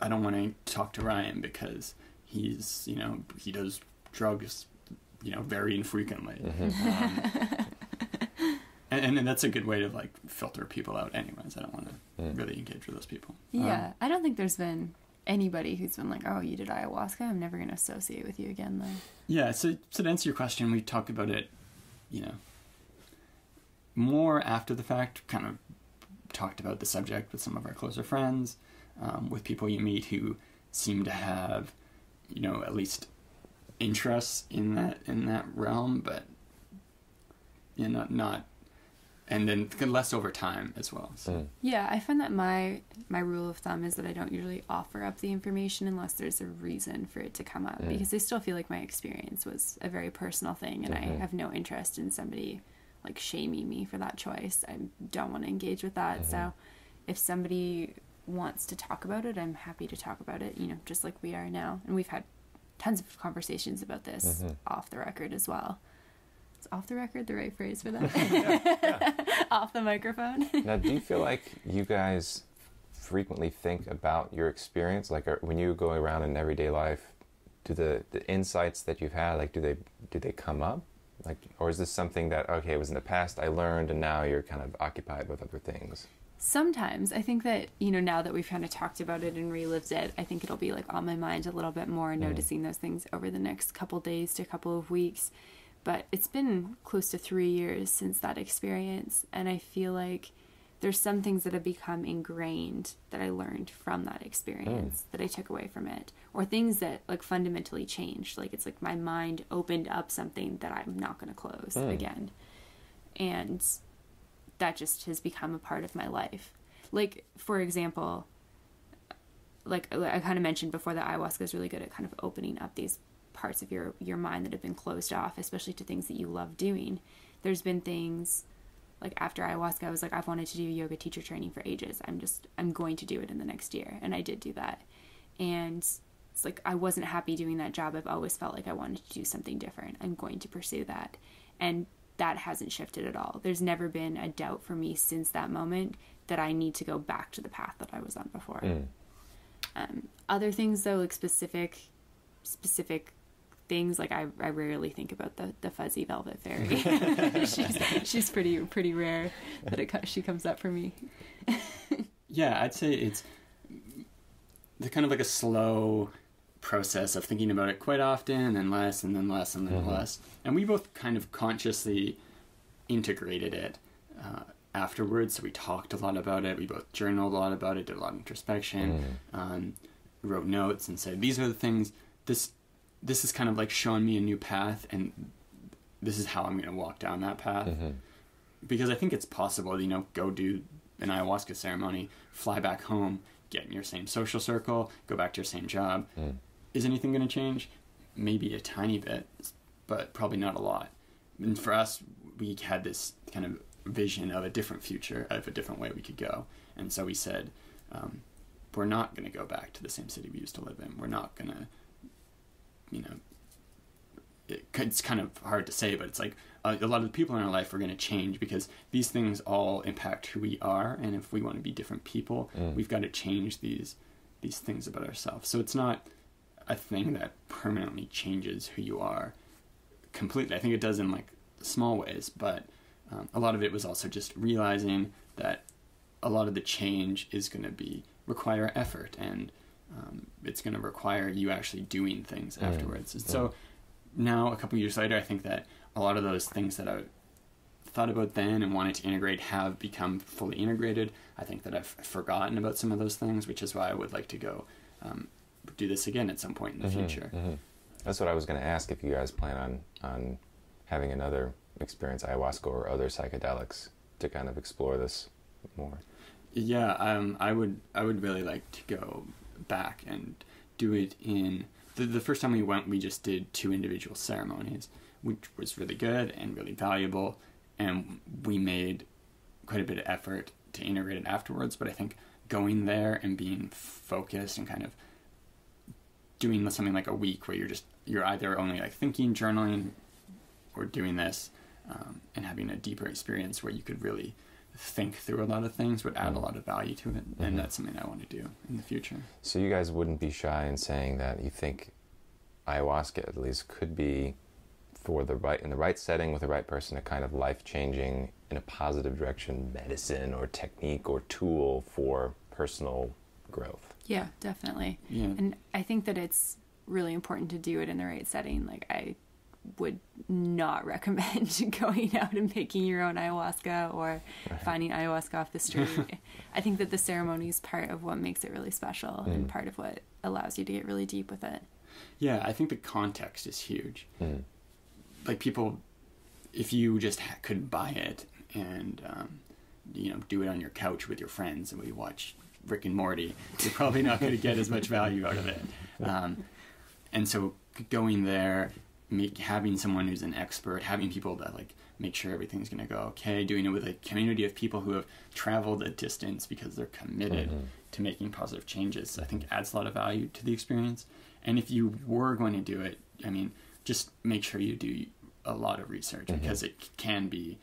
want to talk to Ryan because he's, you know, he does drugs, you know, very infrequently. And that's a good way to like filter people out anyways. I don't want to really engage with those people. Yeah. I don't think there's been anybody who's been like, oh, you did ayahuasca, I'm never going to associate with you again, though. Yeah, so to answer your question, we talk about it, you know, more after the fact, kind of talked about the subject with some of our closer friends, with people you meet who seem to have, you know, at least interests in that realm, but, you know, not and then less over time as well. So. Mm. Yeah, I find that my rule of thumb is that I don't usually offer up the information unless there's a reason for it to come up, because I still feel like my experience was a very personal thing, and I have no interest in somebody like shaming me for that choice. I don't want to engage with that. So if somebody wants to talk about it, I'm happy to talk about it, you know, just like we are now. And we've had tons of conversations about this off the record as well. Off the record, the right phrase for that. Off the microphone. Now, do you feel like you guys frequently think about your experience, like when you go around in everyday life, do the insights that you've had, like do they come up, like, or is this something that, okay, it was in the past, I learned, and now you're kind of occupied with other things? Sometimes I think that, you know, now that we've kind of talked about it and relived it, I think it'll be like on my mind a little bit more, noticing those things over the next couple days to couple of weeks. But it's been close to 3 years since that experience, and I feel like there's some things that have become ingrained that I learned from that experience that I took away from it, or things that like fundamentally changed. Like, it's like my mind opened up something that I'm not going to close again. And that just has become a part of my life. Like, for example, like I kind of mentioned before that ayahuasca is really good at kind of opening up these parts of your mind that have been closed off, especially to things that you love doing. There's been things like after ayahuasca, I was like, I've wanted to do yoga teacher training for ages. I'm going to do it in the next year. And I did do that. And it's like, I wasn't happy doing that job. I've always felt like I wanted to do something different. I'm going to pursue that. And that hasn't shifted at all. There's never been a doubt for me since that moment that I need to go back to the path that I was on before. Other things though, like specific things, like I rarely think about the fuzzy velvet fairy. she's pretty rare that she comes up for me. Yeah, I'd say it's the kind of like a slow process of thinking about it quite often, and less, and then less, and then less. And we both kind of consciously integrated it afterwards. So we talked a lot about it. We both journaled a lot about it. Did a lot of introspection. Wrote notes and said, these are the things. This is kind of like showing me a new path, and this is how I'm going to walk down that path. Because I think it's possible, you know, go do an ayahuasca ceremony, fly back home, get in your same social circle, go back to your same job. Is anything going to change? Maybe a tiny bit, but probably not a lot. And for us, we had this kind of vision of a different future, of a different way we could go. And so we said, we're not going to go back to the same city we used to live in. We're not going to, you know, it's kind of hard to say, but it's like a lot of the people in our life are going to change, because these things all impact who we are. And if we want to be different people, we've got to change these things about ourselves. So it's not a thing that permanently changes who you are completely. I think it does in like small ways, but a lot of it was also just realizing that a lot of the change is going to require effort, and it's going to require you actually doing things afterwards. And so now, a couple years later, I think that a lot of those things that I thought about then and wanted to integrate have become fully integrated. I think that I've forgotten about some of those things, which is why I would like to go do this again at some point in the future. That's what I was going to ask, if you guys plan on having another experience, ayahuasca or other psychedelics, to kind of explore this more. Yeah, I would really like to go back and do it. In the first time we went, we just did 2 individual ceremonies, which was really good and really valuable, and we made quite a bit of effort to integrate it afterwards. But I think going there and being focused and kind of doing something like a week where you're either only like thinking, journaling, or doing this, and having a deeper experience where you could really think through a lot of things would add a lot of value to it. And that's something I want to do in the future. So you guys wouldn't be shy in saying that you think ayahuasca at least could be, in the right setting with the right person, a kind of life-changing, in a positive direction, medicine or technique or tool for personal growth? Yeah, definitely. Yeah. And I think that it's really important to do it in the right setting. Like, I would not recommend going out and making your own ayahuasca or finding ayahuasca off the street. I think that the ceremony is part of what makes it really special and part of what allows you to get really deep with it. Yeah, I think the context is huge. Like, people, if you just could buy it and, you know, do it on your couch with your friends and we watch Rick and Morty, you're probably not going to get as much value out of it. And so going there, having someone who's an expert, having people that, like, make sure everything's going to go okay, doing it with a community of people who have traveled a distance because they're committed to making positive changes, I think adds a lot of value to the experience. And if you were going to do it, I mean, just make sure you do a lot of research because it can be,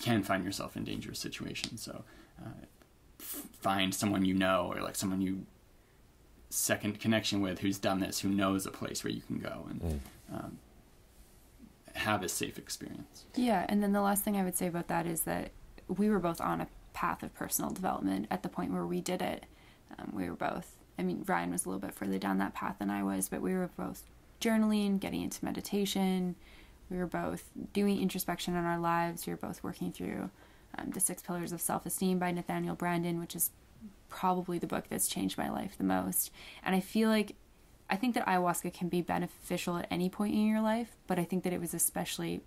can find yourself in dangerous situations. So find someone you know, or like someone you second connection with who's done this, who knows a place where you can go and have a safe experience. Yeah, and then the last thing I would say about that is that we were both on a path of personal development at the point where we did it. We were both, I mean, Ryan was a little bit further down that path than I was, but we were both journaling, getting into meditation. We were both doing introspection on our lives. We were both working through The 6 Pillars of Self-Esteem by Nathaniel Brandon, which is probably the book that's changed my life the most. And I feel like, I think that ayahuasca can be beneficial at any point in your life, but I think that it was especially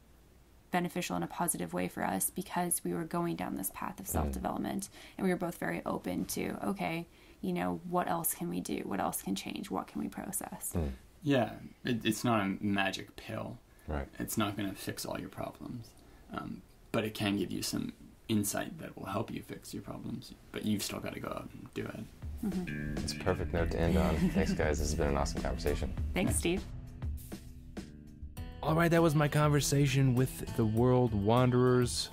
beneficial in a positive way for us because we were going down this path of self-development and we were both very open to, okay, you know, what else can we do? What else can change? What can we process? Yeah, it's not a magic pill. Right. It's not going to fix all your problems, but it can give you some insight that will help you fix your problems, but you've still got to go out and do it. It's a perfect note to end on. Thanks, guys. This has been an awesome conversation. Thanks, Steve. All right, that was my conversation with the World Wanderers.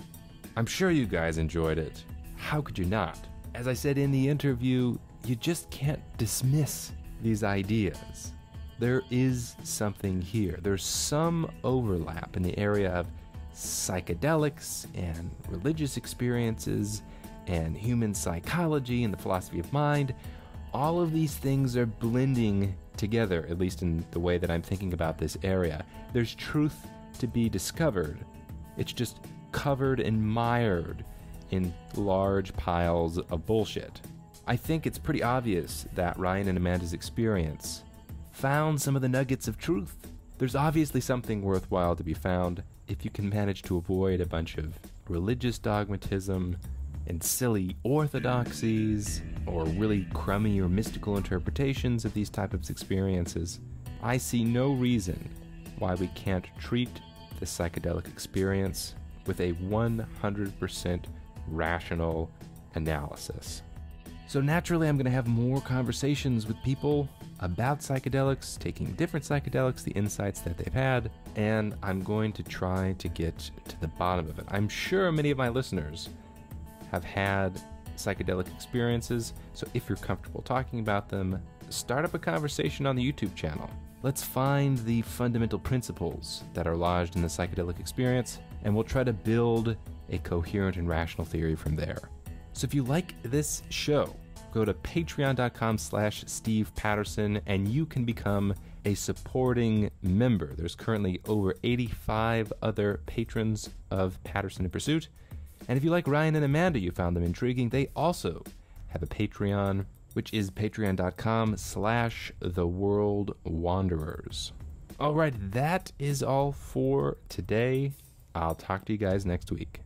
I'm sure you guys enjoyed it. How could you not? As I said in the interview, you just can't dismiss these ideas. There is something here. There's some overlap in the area of psychedelics and religious experiences and human psychology and the philosophy of mind. All of these things are blending together, at least in the way that I'm thinking about this area. There's truth to be discovered. It's just covered and mired in large piles of bullshit. I think it's pretty obvious that Ryan and Amanda's experience found some of the nuggets of truth. There's obviously something worthwhile to be found if you can manage to avoid a bunch of religious dogmatism and silly orthodoxies or really crummy or mystical interpretations of these types of experiences. I see no reason why we can't treat the psychedelic experience with a 100% rational analysis. So naturally, I'm going to have more conversations with people about psychedelics, taking different psychedelics, the insights that they've had, and I'm going to try to get to the bottom of it. I'm sure many of my listeners have had psychedelic experiences, so if you're comfortable talking about them, start up a conversation on the YouTube channel. Let's find the fundamental principles that are lodged in the psychedelic experience, and we'll try to build a coherent and rational theory from there. So if you like this show, go to patreon.com/Steve Patterson and you can become a supporting member. There's currently over 85 other patrons of Patterson in Pursuit. And if you like Ryan and Amanda, you found them intriguing, they also have a Patreon, which is patreon.com/theworldwanderers. All right, that is all for today. I'll talk to you guys next week.